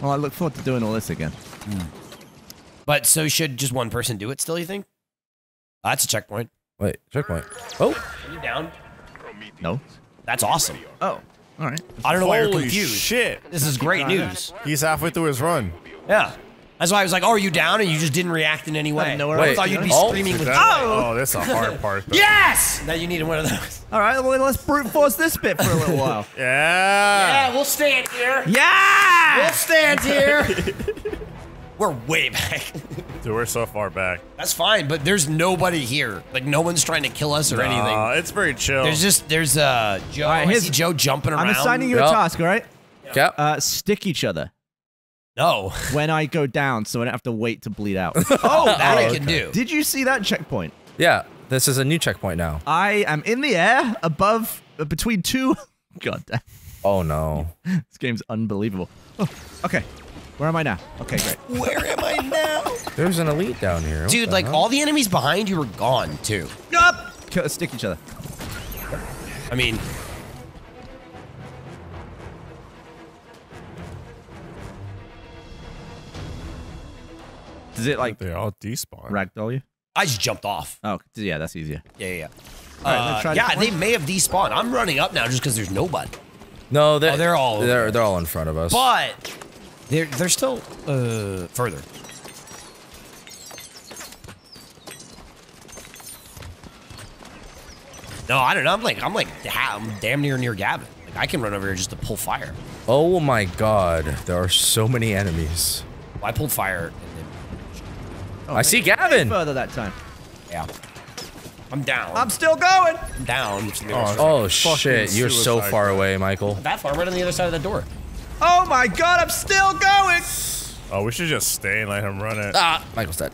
Well, I look forward to doing all this again. Mm. But so should just one person do it still, you think? Oh, that's a checkpoint. Wait, checkpoint. Oh. Are you down? No. That's awesome. Oh. All right. I don't know why you're confused. Shit. This is great news. He's halfway through his run. Yeah. That's why I was like, oh, are you down? And you just didn't react in any way. Wait, I thought you'd be screaming with, oh! Oh, that's a hard part. Yes! Now you needed one of those. All right, well, let's brute force this bit for a little while. Yeah! Yeah, we'll stand here. Yeah! We'll stand here. We're way back. Dude, we're so far back. That's fine, but there's nobody here. Like, no one's trying to kill us or anything. It's very chill. There's just, there's Joe. Right, I see Joe jumping around. I'm assigning you a task, all right? Yep. Stick each other. No. When I go down, so I don't have to wait to bleed out. Oh, that I can do. Did you see that checkpoint? Yeah, this is a new checkpoint now. I am in the air, above, between two. God damn. Oh, no. This game's unbelievable. Oh, okay. Where am I now? Okay, great. Where am I now? There's an elite down here. Dude, like, all the enemies behind you were gone, too. Nope! Stick each other. I mean... Does it like they all despawn? Ragdoll you? I just jumped off. Oh, yeah, that's easier. Yeah, yeah, yeah. Right, yeah, they may have despawned. I'm running up now just because there's nobody. No, they're all they're all in front of us. But they're still further. No, I don't know. I'm like damn near Gavin. Like I can run over here just to pull fire. Oh my God, there are so many enemies. Well, I pulled fire. Oh, I see Gavin! Further that time. Yeah. I'm down. I'm still going! I'm down. Oh shit, you're so far away, Michael. That far, right on the other side of the door. Oh my God, I'm still going! Oh, we should just stay and let him run it. Ah, Michael's dead.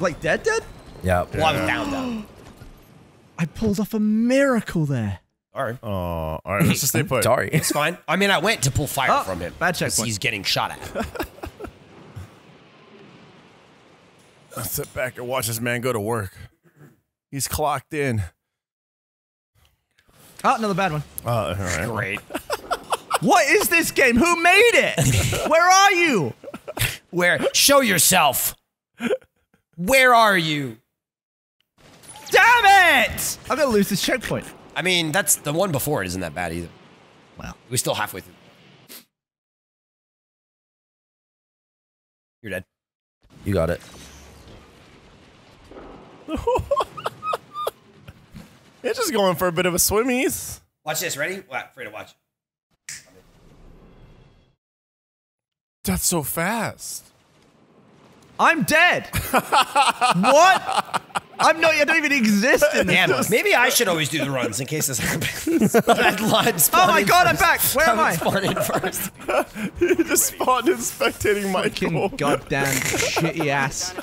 Like dead dead? Yeah. Well, I'm down. I pulled off a miracle there. Alright. Oh, alright, let's just stay put. Sorry. It's fine. I mean, I went to pull fire from him. Bad checkpoint. He's getting shot at. I'll sit back and watch this man go to work. He's clocked in. Oh, another bad one. All right. Great. What is this game? Who made it? Where are you? Where? Show yourself. Where are you? Damn it! I'm gonna lose this checkpoint. I mean, that's the one before. It isn't that bad either. Wow. We're still halfway through. You're dead. You got it. It's just going for a bit of a swimmies. Watch this, ready? Free to watch. That's so fast. I'm dead. What? I'm not. I don't even exist in this. Yeah, maybe I should always do the runs in case this happens. Oh my God, I'm back. Where am I? Spawned in first. You just spawned in spectating Michael. Fucking goddamn shitty ass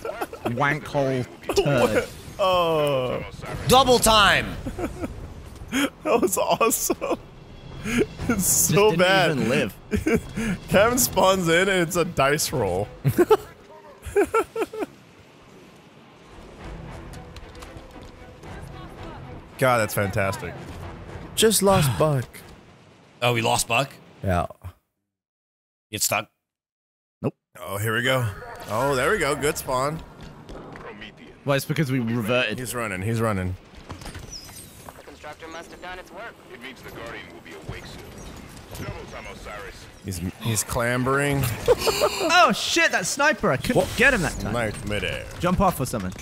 wank hole turd. Oh. Double time. That was awesome. It's so bad. Even live. Kevin spawns in and it's a dice roll. God, that's fantastic. Just lost Buck. Oh, we lost Buck? Yeah. Get stuck? Nope. Oh, here we go. Oh, there we go. Good spawn. Well, it's because we reverted. He's running. He's running. The constructor must have done its work. It means the Guardian will be awake soon. Double time, Osiris. He's clambering. Oh shit! That sniper. I couldn't get him that time. Sniped midair. Jump off or something.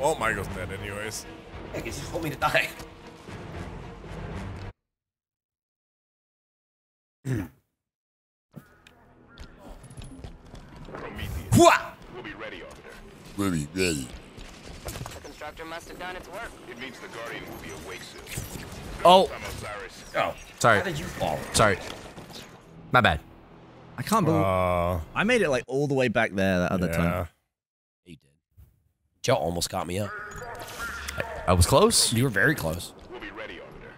Oh, Michael's dead anyways. Hey, just hold me to die. We'll be ready, Arbiter. We'll be ready. The constructor must have done its work. It means the Guardian will be awake soon. Oh. Oh. Sorry. How did you fall? Sorry. My bad. I can't believe I made it like all the way back there that other time. You did. Joe almost got me up. I was close. You were very close. We'll be ready, Arbiter.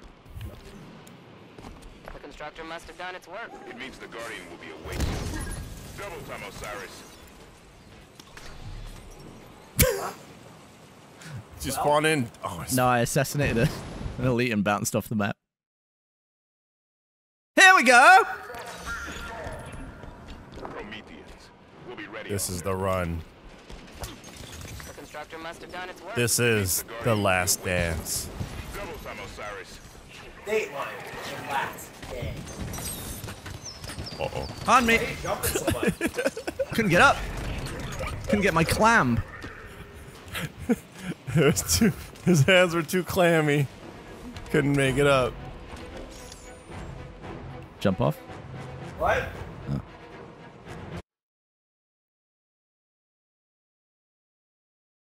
The constructor must have done its work. It means the Guardian will be awake. Double time, Osiris. Just spawn in. Oh, no, I assassinated an elite and bounced off the map. Here we go. Prometheans will be ready. This is the run. The constructor must have done its work. This is the last dance. Double time, Osiris. Dateline, the last dance. Uh-oh. On me. Couldn't get up. Couldn't get my clam. His hands were too clammy. Couldn't make it up. Jump off? What? Oh.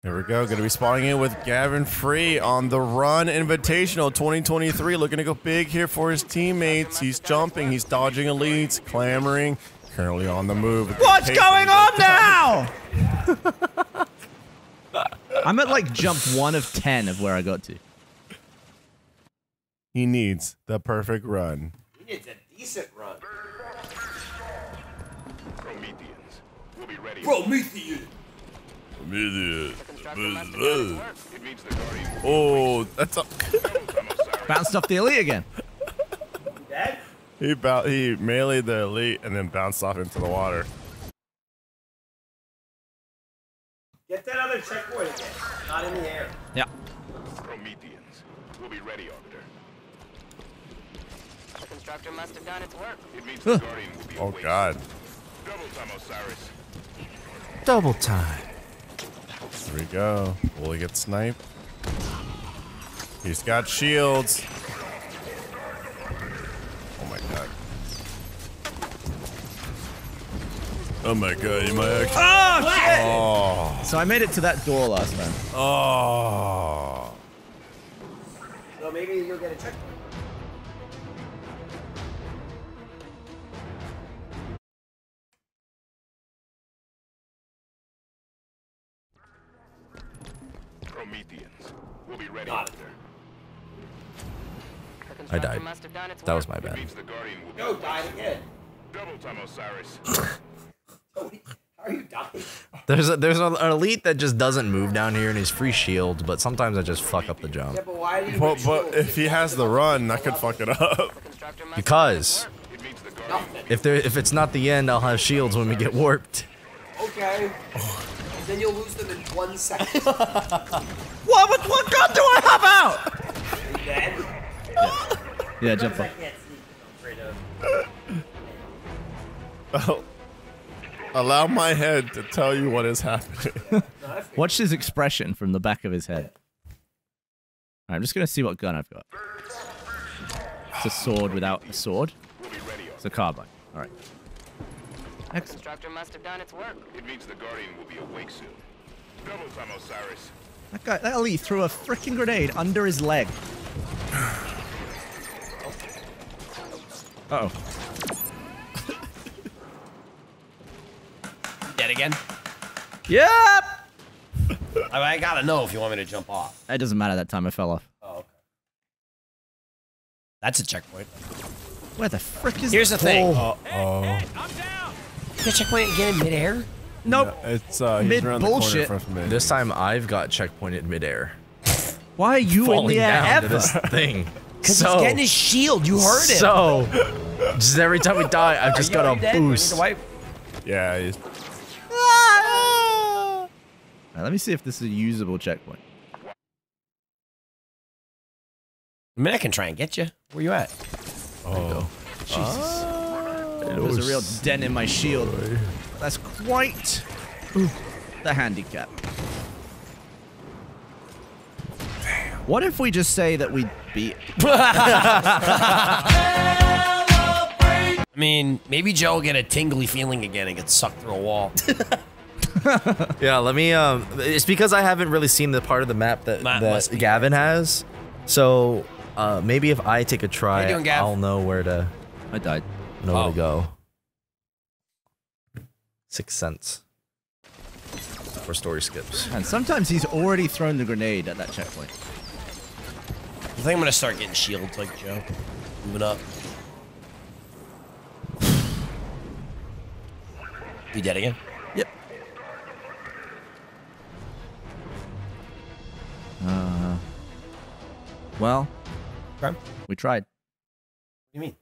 Here we go. Going to be spawning in with Gavin Free on the Run Invitational 2023. Looking to go big here for his teammates. He's jumping. He's dodging elites. Clamoring. Currently on the move. What's going on now? I'm at like jump 1 of 10 of where I got to. He needs the perfect run. He needs a decent run. Prometheans will be ready. Prometheans. Prometheans. Oh, that's up. Bounced off the elite again. He meleeed the elite and then bounced off into the water. Get that other checkpoint again. Not in the air. Yeah. Prometheans will be ready, Arbiter. The constructor must have done its work. It means the Guardian will be awake. Oh God. Double time, Osiris. Double time. Here we go. Will he get sniped? He's got shields. Oh my God. Oh my God, you might actually. Oh, shit! So I made it to that door last time. Oh. So maybe you'll get a checkpoint. Prometheans will be ready. I died. That was my bad. No, died again. Double time, Osiris. How are you dying? There's an elite that just doesn't move down here and he's free shield, but sometimes I just fuck up the jump. Yeah, but why do you but if he has the run, I could fuck it up. Because if it's not the end, I'll have shields when we get warped. Okay. And then you'll lose them in 1 second. What gun do I have out? Yeah. Yeah, jump up. Oh. Allow my head to tell you what is happening. Watch his expression from the back of his head. Right, I'm just going to see what gun I've got. It's a sword without a sword. It's a carbine. All right. Excellent. Constructor must have done its work. It means the Guardian will be awake soon. Double time, Osiris. That guy, that elite threw a freaking grenade under his leg. Uh-oh. Dead again? Yep! I gotta know if you want me to jump off. It doesn't matter that time, I fell off. Oh, okay. That's a checkpoint. Where the frick is Here's the thing. Oh. Hey, I'm down! You got checkpoint again in midair? Nope. No, it's mid bullshit. This time I've got checkpoint in midair. Why are you in the air ever? This thing. Because he's getting his shield, you heard it. So, just every time we die, I've just got a boost. Yeah, he's... Now, let me see if this is a usable checkpoint. I mean, I can try and get you. Where you at? Oh, Jesus! There's a real dent in my shield. That's quite the handicap. Damn. What if we just say that we beat? I mean, maybe Joe will get a tingly feeling again and get sucked through a wall. Yeah, let me, it's because I haven't really seen the part of the map that Gavin has, so, maybe if I take a try, I'll know where to... I died. Know where to go. 6 cents. for story skips. And sometimes he's already thrown the grenade at that checkpoint. I think I'm gonna start getting shields like Joe. Moving up. You dead again? Yep. Well. Okay. We tried. What do you mean?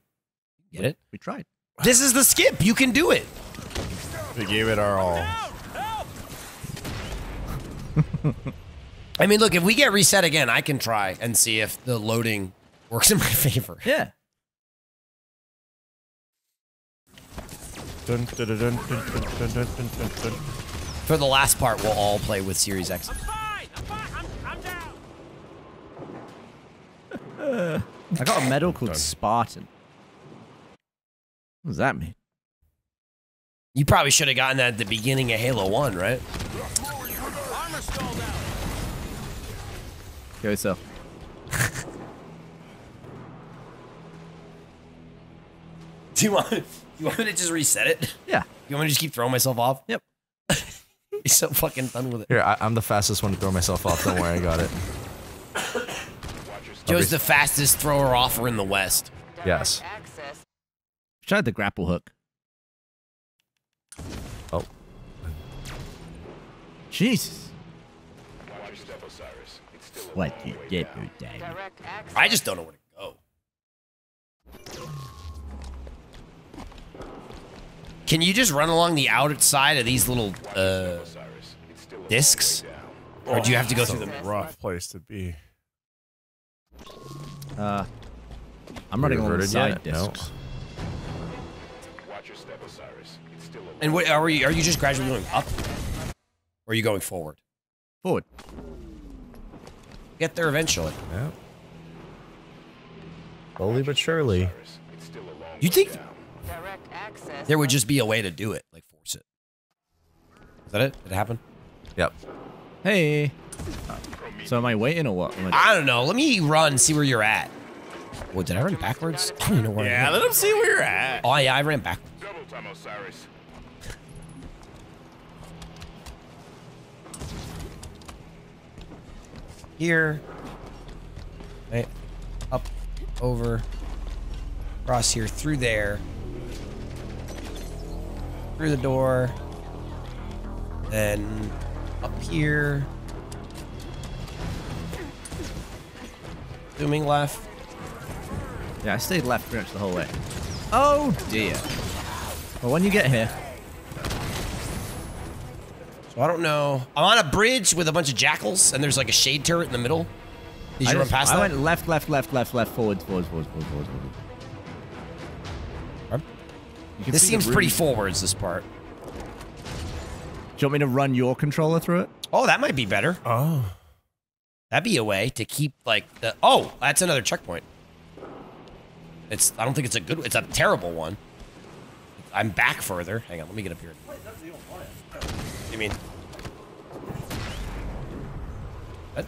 Get it? We tried. This is the skip. You can do it. We gave it our all. Help! I mean, look, if we get reset again, I can try and see if the loading works in my favor. Yeah. For the last part, we'll all play with Series X. I'm fine. I'm down. I got a medal called Spartan. What does that mean? You probably should have gotten that at the beginning of Halo 1, right? Kill yourself. Do you want me to just reset it? Yeah. You want me to just keep throwing myself off? Yep. He's so fucking done with it. Here, I'm the fastest one to throw myself off. Don't worry, I got it. Joe's the fastest thrower offer in the West. Yes. Try the grapple hook. Oh. Jesus. Watch your step, Osiris. It's still a what you did, you dang. I just don't know where to go. Can you just run along the outside of these little discs? Or do you have to go through them? Rough place to be. I'm running along the side discs. No. And what are you? Are you just gradually going up, or are you going forward? Forward. Get there eventually. Yeah. Slowly but surely. You think there would just be a way to do it, like force it? Is that it? Did it happen? Yep. Hey. So am I waiting or what? I don't know. Let me run, see where you're at. Wait, did I run backwards? I don't even know where I am. Yeah, let him see where you're at. Oh yeah, I ran backwards. Double time, Osiris. Here. Right. Up. Over. Across here. Through there. Through the door. Then up here. Zooming left. Yeah, I stayed left pretty much the whole way. Oh dear. Well, when you get here. So I don't know. I'm on a bridge with a bunch of jackals, and there's like a shade turret in the middle. Did you run past that? I went left, left, left, left, left, forward, forward, forward, forward, forward, forward. This seems pretty forwards, this part. Do you want me to run your controller through it? Oh, that might be better. Oh. That'd be a way to keep, like, the... Oh, that's another checkpoint. It's, I don't think it's a good, it's a terrible one. I'm back further. Hang on, let me get up here. You mean? What?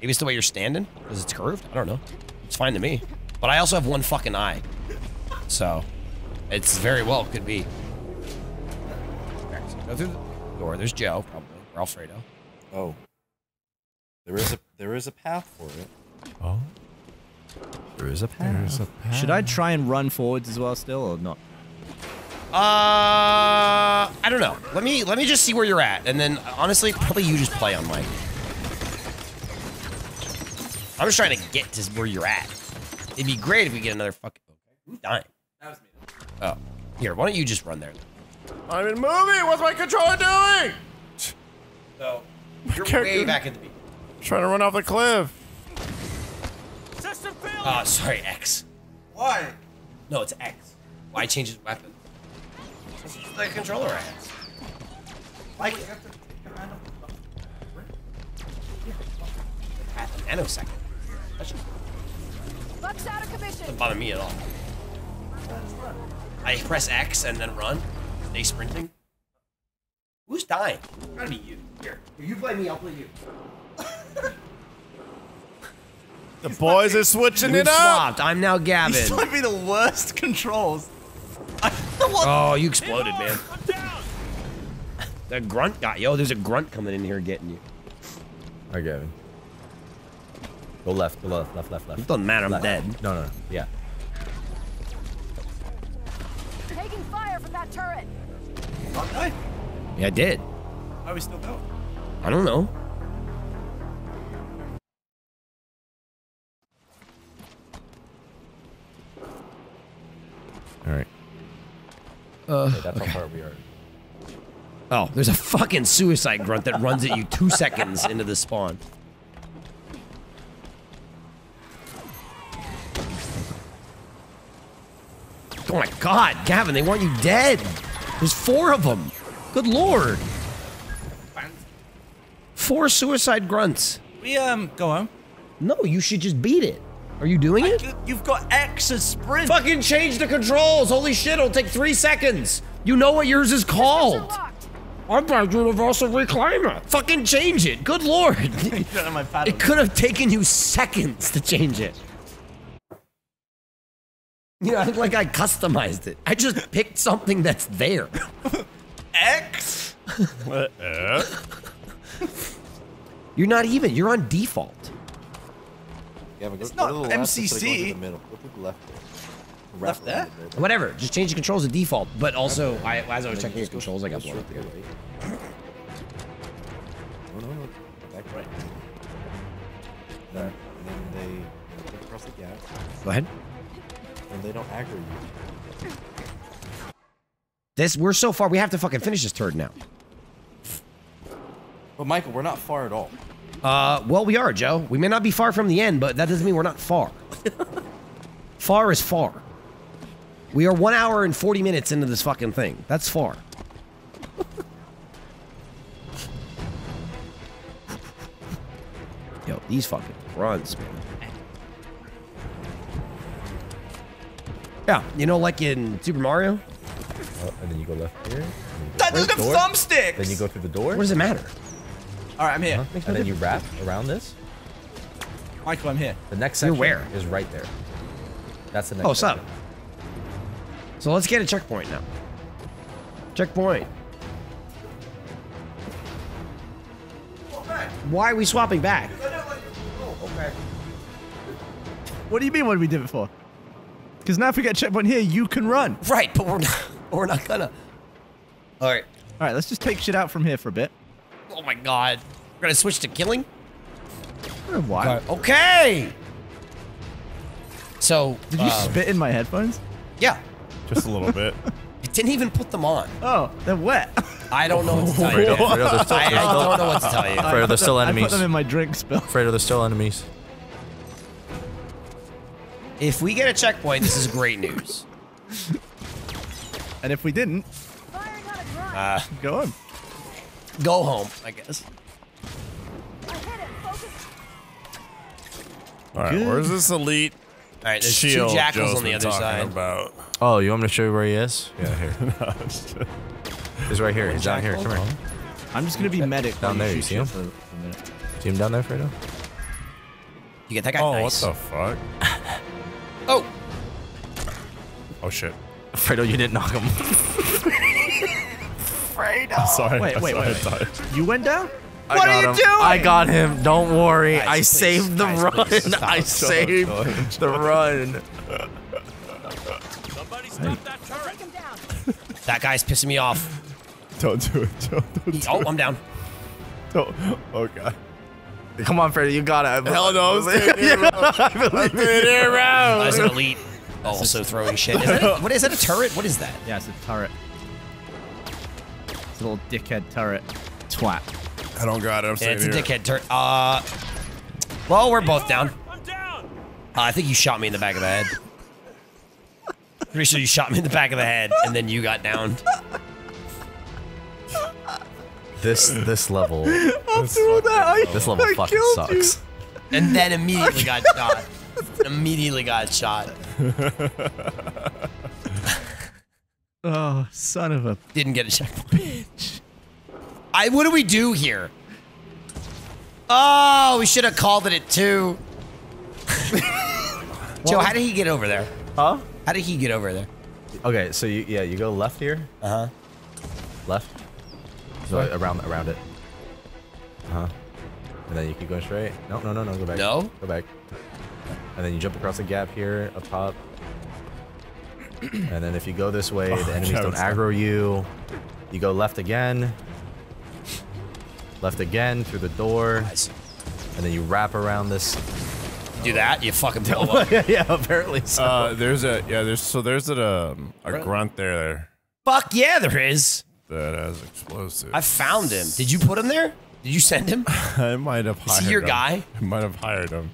Maybe it's the way you're standing, because it's curved? I don't know. It's fine to me. But I also have one fucking eye. So, it's very well could be. Right, so go through the door. There's Joe, probably. Or Alfredo. Oh. There is a path for it. Oh. There is a path. There is a path. Should I try and run forwards as well still or not? I don't know. Let me just see where you're at, and then honestly, probably you just play on Mike. I'm just trying to get to where you're at. It'd be great if we get another fucking dying. That was me. Oh. Here, why don't you just run there? I'm in movie! What's my controller doing? So you're way back at the beach. Trying to run off the cliff. Oh, sorry, X. Why? No, it's X. Why change his weapon? This is the controller I had. Like, you have to take a random nanosecond. Buck's out of commission. Doesn't bother me at all. I press X and then run. Stay sprinting. Who's dying? It's gotta be you. Here. If you play me, I'll play you. The boys are switching it up. I'm now Gavin. This might be the worst controls. What? Oh, you exploded, man. I'm down. The grunt guy. Yo, there's a grunt coming in here getting you. I got him. Go left, go left, left, left, left. It doesn't matter, I'm left. Dead. No, no, no. Yeah. Taking fire from that turret. Okay. Yeah, I did. How are we still going? I don't know. All right. Okay, that's okay. How far we are. Oh, there's a fucking suicide grunt that runs at you 2 seconds into the spawn. Oh my god, Gavin, they want you dead. There's 4 of them. Good lord. 4 suicide grunts. We, go home. No, you should just beat it. Are you doing it? You've got X as sprint. Fucking change the controls. Holy shit, it'll take 3 seconds. You know what yours is called. Arbiter Universal Reclaimer. Fucking change it. Good lord. It could have taken you seconds to change it. You know, like I customized it. I just picked something that's there. X? You're not even. You're on default. Yeah, but it's not MCC. Left there? Whatever. Just change the controls to default. But also, as I was checking the controls, I got blown up. Back right. And then they cross the gap. Go ahead. And they don't aggro you. This, we're so far, we have to fucking finish this turd now. But Michael, we're not far at all. Well, we are, Joe. We may not be far from the end, but that doesn't mean we're not far. Far is far. We are 1 hour and 40 minutes into this fucking thing. That's far. Yo, these fucking grunts, man. Yeah, you know, like in Super Mario? Oh, and then you go left here. That doesn't have thumbsticks! Then you go through the door. What does it matter? Alright, I'm here. Uh-huh. And then you wrap around this. Michael, I'm here. The next section is right there. That's the next section. What's up? So let's get a checkpoint now. Checkpoint. Okay. Why are we swapping back? Okay. What do you mean, what did we do it for? Because now if we get a checkpoint here, you can run. Right, but we're not gonna. Alright. Alright, let's just take shit out from here for a bit. Oh my god. We're gonna switch to killing? Why? Okay! So, did you spit in my headphones? Yeah. Just a little bit. It didn't even put them on. Oh, they're wet. I don't know what to tell you. I don't know what to tell you. Fredo, they're still enemies. I put them in my drink spill. Fredo, they're still enemies. If we get a checkpoint, this is great news. And if we didn't, go home. Go home, I guess. Alright, where's this elite? Alright, there's shield 2 jackals Joe's on the other side. About. Oh, you want me to show you where he is? Yeah, here. No, he's right here. He's down here. Come here. I'm just gonna be medic. Down there, you see him? See him down there, Fredo? You get that guy? Oh, nice. What the fuck? Oh! Oh shit. Fredo, you didn't knock him. Fredo! I'm sorry. Wait. You went down? What are you doing? I got him. Don't worry. Guys, I saved the run. Somebody stop that turret. That guy's pissing me off. Don't do it, Joe. Don't do it. I'm down. Don't. Oh, God. Come on, Fredo, you got it. Hell no, That's an elite. Also throwing shit. What is that? A turret? What is that? Yeah, it's a turret. It's a little dickhead turret. Twat. I don't got it. I'm saying it's a dickhead turret. Well, we're both down. I'm down. I think you shot me in the back of the head. Pretty sure you shot me in the back of the head, and then you got downed. This level. This level fucking sucks. You. And then immediately got shot. Immediately got shot. Oh, son of a didn't get a checkpoint. What do we do here? Oh, we should have called it at 2. Joe, how did he get over there? Huh? How did he get over there? Okay, so you, yeah, you go left here. Uh huh. Left. So around it. Uh huh. And then you keep going straight. No, no, no, no. Go back. No. Go back. And then you jump across the gap here up top. And then if you go this way, the enemies don't aggro you. You go left again. Left again through the door. Nice. And then you wrap around this. Do that? You fucking blow up. Yeah, apparently so. There's a grunt there. Fuck yeah, there is. That has explosives. I found him. Did you put him there? Did you send him? I might have hired him. Is he your guy? I might have hired him.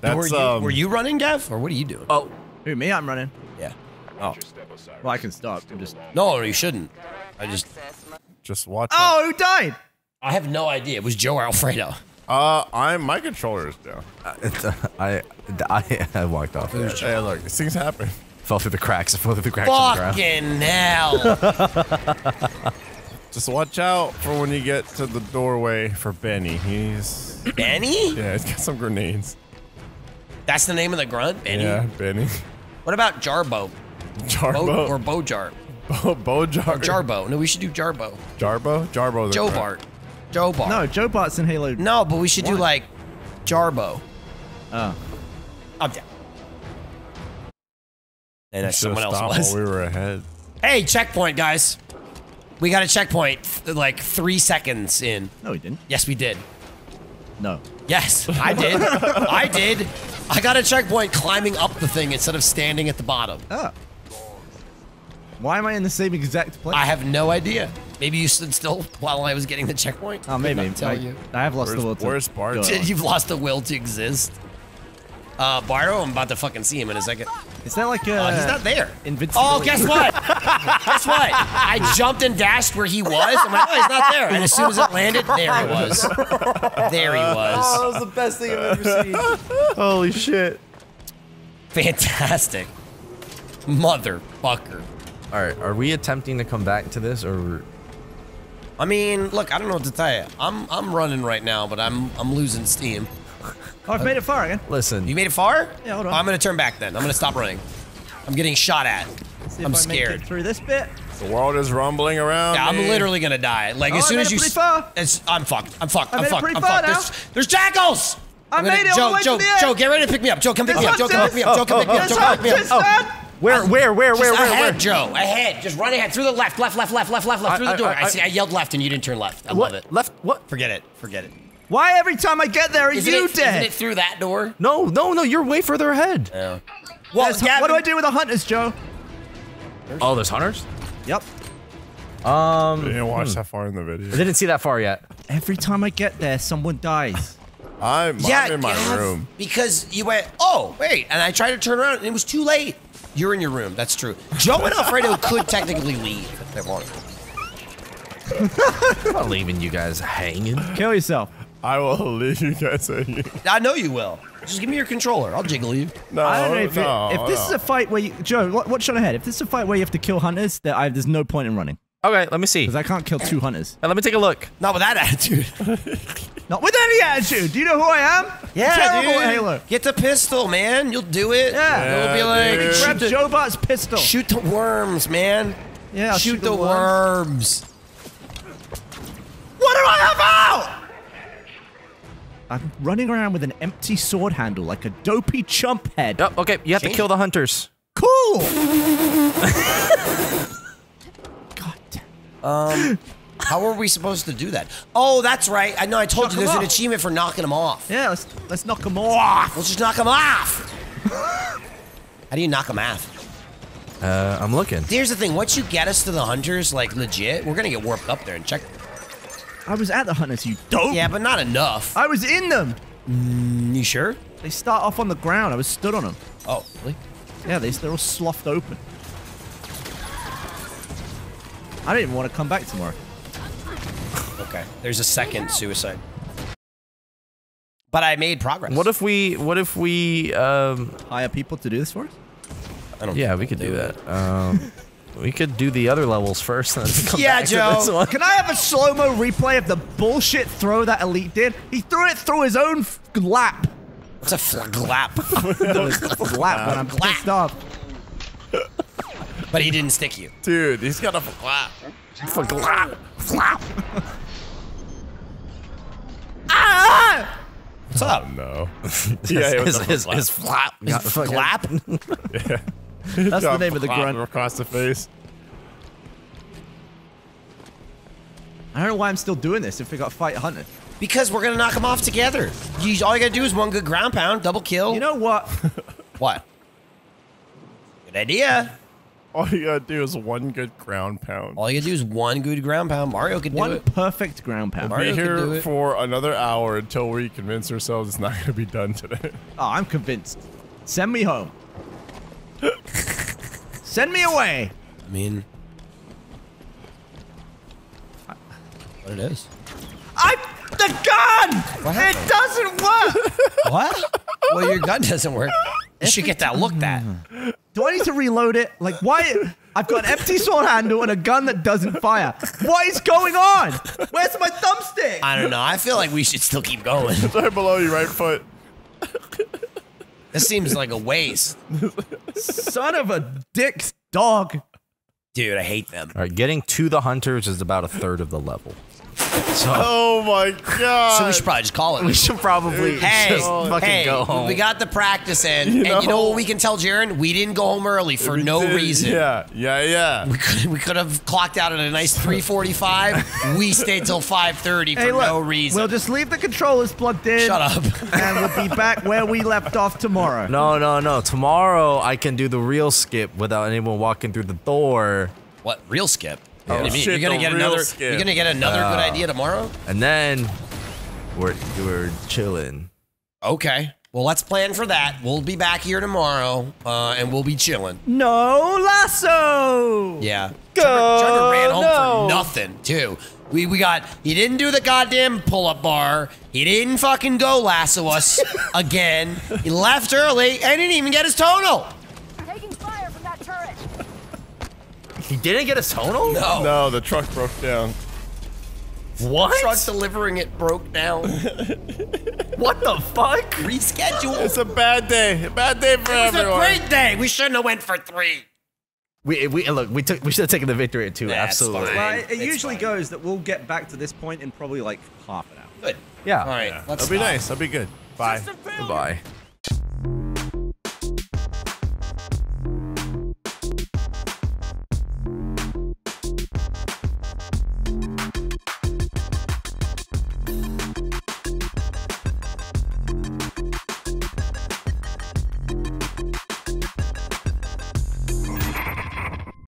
That's, were you running, Dev? Or what are you doing? Oh. Who, me? I'm running. Yeah. Oh. Well, I can stop. I'm just... No, you shouldn't. I just... Just watch. Oh, who died? I have no idea. It was Joe Alfredo. My controller is down. I walked off. Hey, look, these things happen. Fell through the cracks. I fell through the cracks. Fucking hell! Just watch out for when you get to the doorway for Benny. He's Benny. Yeah, he's got some grenades. That's the name of the grunt, Benny. Yeah, Benny. What about Jarbo? Jarbo or Bojar? Bojar. Jarbo. No, we should do Jarbo. Jarbo? Jarbo. Joe Bart. Joe Bart. No, Joe Bart's in Halo. No, but we should do like Jarbo. Oh. I'm down. And someone else was. We were ahead. Hey, checkpoint, guys. We got a checkpoint like 3 seconds in. No, we didn't. Yes, we did. No. Yes, I did. I did. I got a checkpoint climbing up the thing instead of standing at the bottom. Oh. Why am I in the same exact place? I have no idea. Maybe you stood still while I was getting the checkpoint. Oh, maybe. I have lost the will to exist. You've lost the will to exist. Byro, I'm about to fucking see him in a second. Is that like a... he's not there. Oh, guess what? Guess what? I jumped and dashed where he was. I'm like, oh, he's not there. And as soon as it landed, there he was. There he was. Oh, that was the best thing I've ever seen. Holy shit. Fantastic. Motherfucker. All right, are we attempting to come back to this, or? I mean, look, I don't know what to tell you. I'm running right now, but I'm losing steam. Oh, I've made it far again. Listen, you made it far? Yeah, hold on. I'm gonna turn back then. I'm gonna stop running. I'm getting shot at. I'm scared. Make it through this bit. The world is rumbling around. Yeah, I'm literally gonna die. Like as soon as you, I'm fucked. I'm fucked. I'm fucked. I'm fucked. There's jackals. I made it. Joe, get ready to pick me up. Joe, come pick me up. Joe, come pick me up. Joe, come pick me up. Joe, come pick me up. Where? Ahead, Joe. Ahead. Just run ahead. Through the left. Through the door. I see. I yelled left and you didn't turn left. I love it. Left? What? Forget it. Forget it. Why every time I get there, you dead? Isn't it through that door? No. You're way further ahead. Yeah. Well, Gavin, what do I do with the hunters, Joe? Oh, there's hunters? Yep. I didn't watch that far in the video. I didn't see that far yet. Every time I get there, someone dies. I'm in my room. Because you went, oh, wait. And I tried to turn around and it was too late. You're in your room. That's true. Joe and Alfredo could technically leave if they wanted. I'm not leaving you guys hanging. Kill yourself. I will leave you guys hanging. I know you will. Just give me your controller. I'll jiggle you. No, I don't know if this is a fight where you, Joe, what shot ahead? If this is a fight where you have to kill hunters, there's no point in running. Okay, let me see. Because I can't kill two hunters. Now, let me take a look. Not with that attitude. Not with any attitude. Do you know who I am? Yeah, terrible dude. Halo. Get the pistol, man. You'll do it. Yeah. You'll be like, dude. Grab Joe Bart's pistol. Shoot the worms, man. Yeah, I'll shoot the worms. What do I have out? I'm running around with an empty sword handle like a dopey chump head. Oh, okay, you have to kill the hunters. Cool. God damn. How are we supposed to do that? Oh, that's right. I know. I told you there's an achievement for knocking them off. Yeah, let's knock them off. Let's just knock them off. How do you knock them off? I'm looking. Here's the thing. Once you get us to the hunters, like legit, we're gonna get warped up there and check. I was at the hunters, you dope. Yeah, but not enough. I was in them. You sure? They start off on the ground. I was stood on them. Oh, really? Yeah, they're all sloughed open. I don't even want to come back tomorrow. Okay, there's a second suicide. But I made progress. What if we hire people to do this for us? I don't. Yeah, we could do that. We could do the other levels first. And then come back to this one. Can I have a slow-mo replay of the bullshit throw that Elite did? He threw it through his own lap. What's a flap? Glap. When I'm pissed off. But he didn't stick you. Dude, he's got a flap. Flap. Ah! What's up? Oh, no. Yeah, his flap. His flap? Yeah. That's the name of the grunt. Across the face. I don't know why I'm still doing this if we got fight hunted. Because we're gonna knock them off together. All you gotta do is one good ground pound, double kill. You know what? What? Good idea. All you gotta do is one good ground pound. All you gotta do is one good ground pound. Mario can do it. One perfect ground pound. We'll be here for another hour until we convince ourselves it's not gonna be done today. Oh, I'm convinced. Send me home. Send me away. I mean, what it is? The gun! It doesn't work! What? Well, your gun doesn't work. You should get that looked at. Do I need to reload it? Like, why? I've got an empty sword handle and a gun that doesn't fire. What is going on? Where's my thumbstick? I don't know. I feel like we should still keep going. It's right below your right foot. This seems like a waste. Son of a dick's dog. Dude, I hate them. All right, getting to the hunters is about a third of the level. So, oh my god! So we should probably just call it. We should probably just fucking go home. We got the practice in, and you know what we can tell Jaren? We didn't go home early for no reason. Yeah. We could have clocked out at a nice 3:45. We stayed till 5:30 for no reason. We'll just leave the controllers plugged in. Shut up. And we'll be back where we left off tomorrow. No. Tomorrow I can do the real skip without anyone walking through the door. What real skip? Oh, shit, you're gonna get another good idea tomorrow? And then we're chilling. Okay. Well, let's plan for that. We'll be back here tomorrow, and we'll be chilling. No lasso! Yeah. Trevor ran home for nothing, too. He didn't do the goddamn pull-up bar. He didn't fucking go lasso us again. He left early and didn't even get his tonal. He didn't get a tonal? No. No, the truck broke down. What? The truck delivering it broke down. What the fuck? Reschedule. It's a bad day. A bad day for everyone. It was a great day. We shouldn't have went for 3. We should have taken the victory at 2. That's absolutely. Fine. Well, it usually goes that we'll get back to this point in probably like half an hour. Good. Yeah. All right. Yeah. That'll be nice. That'll be good. Bye. Goodbye.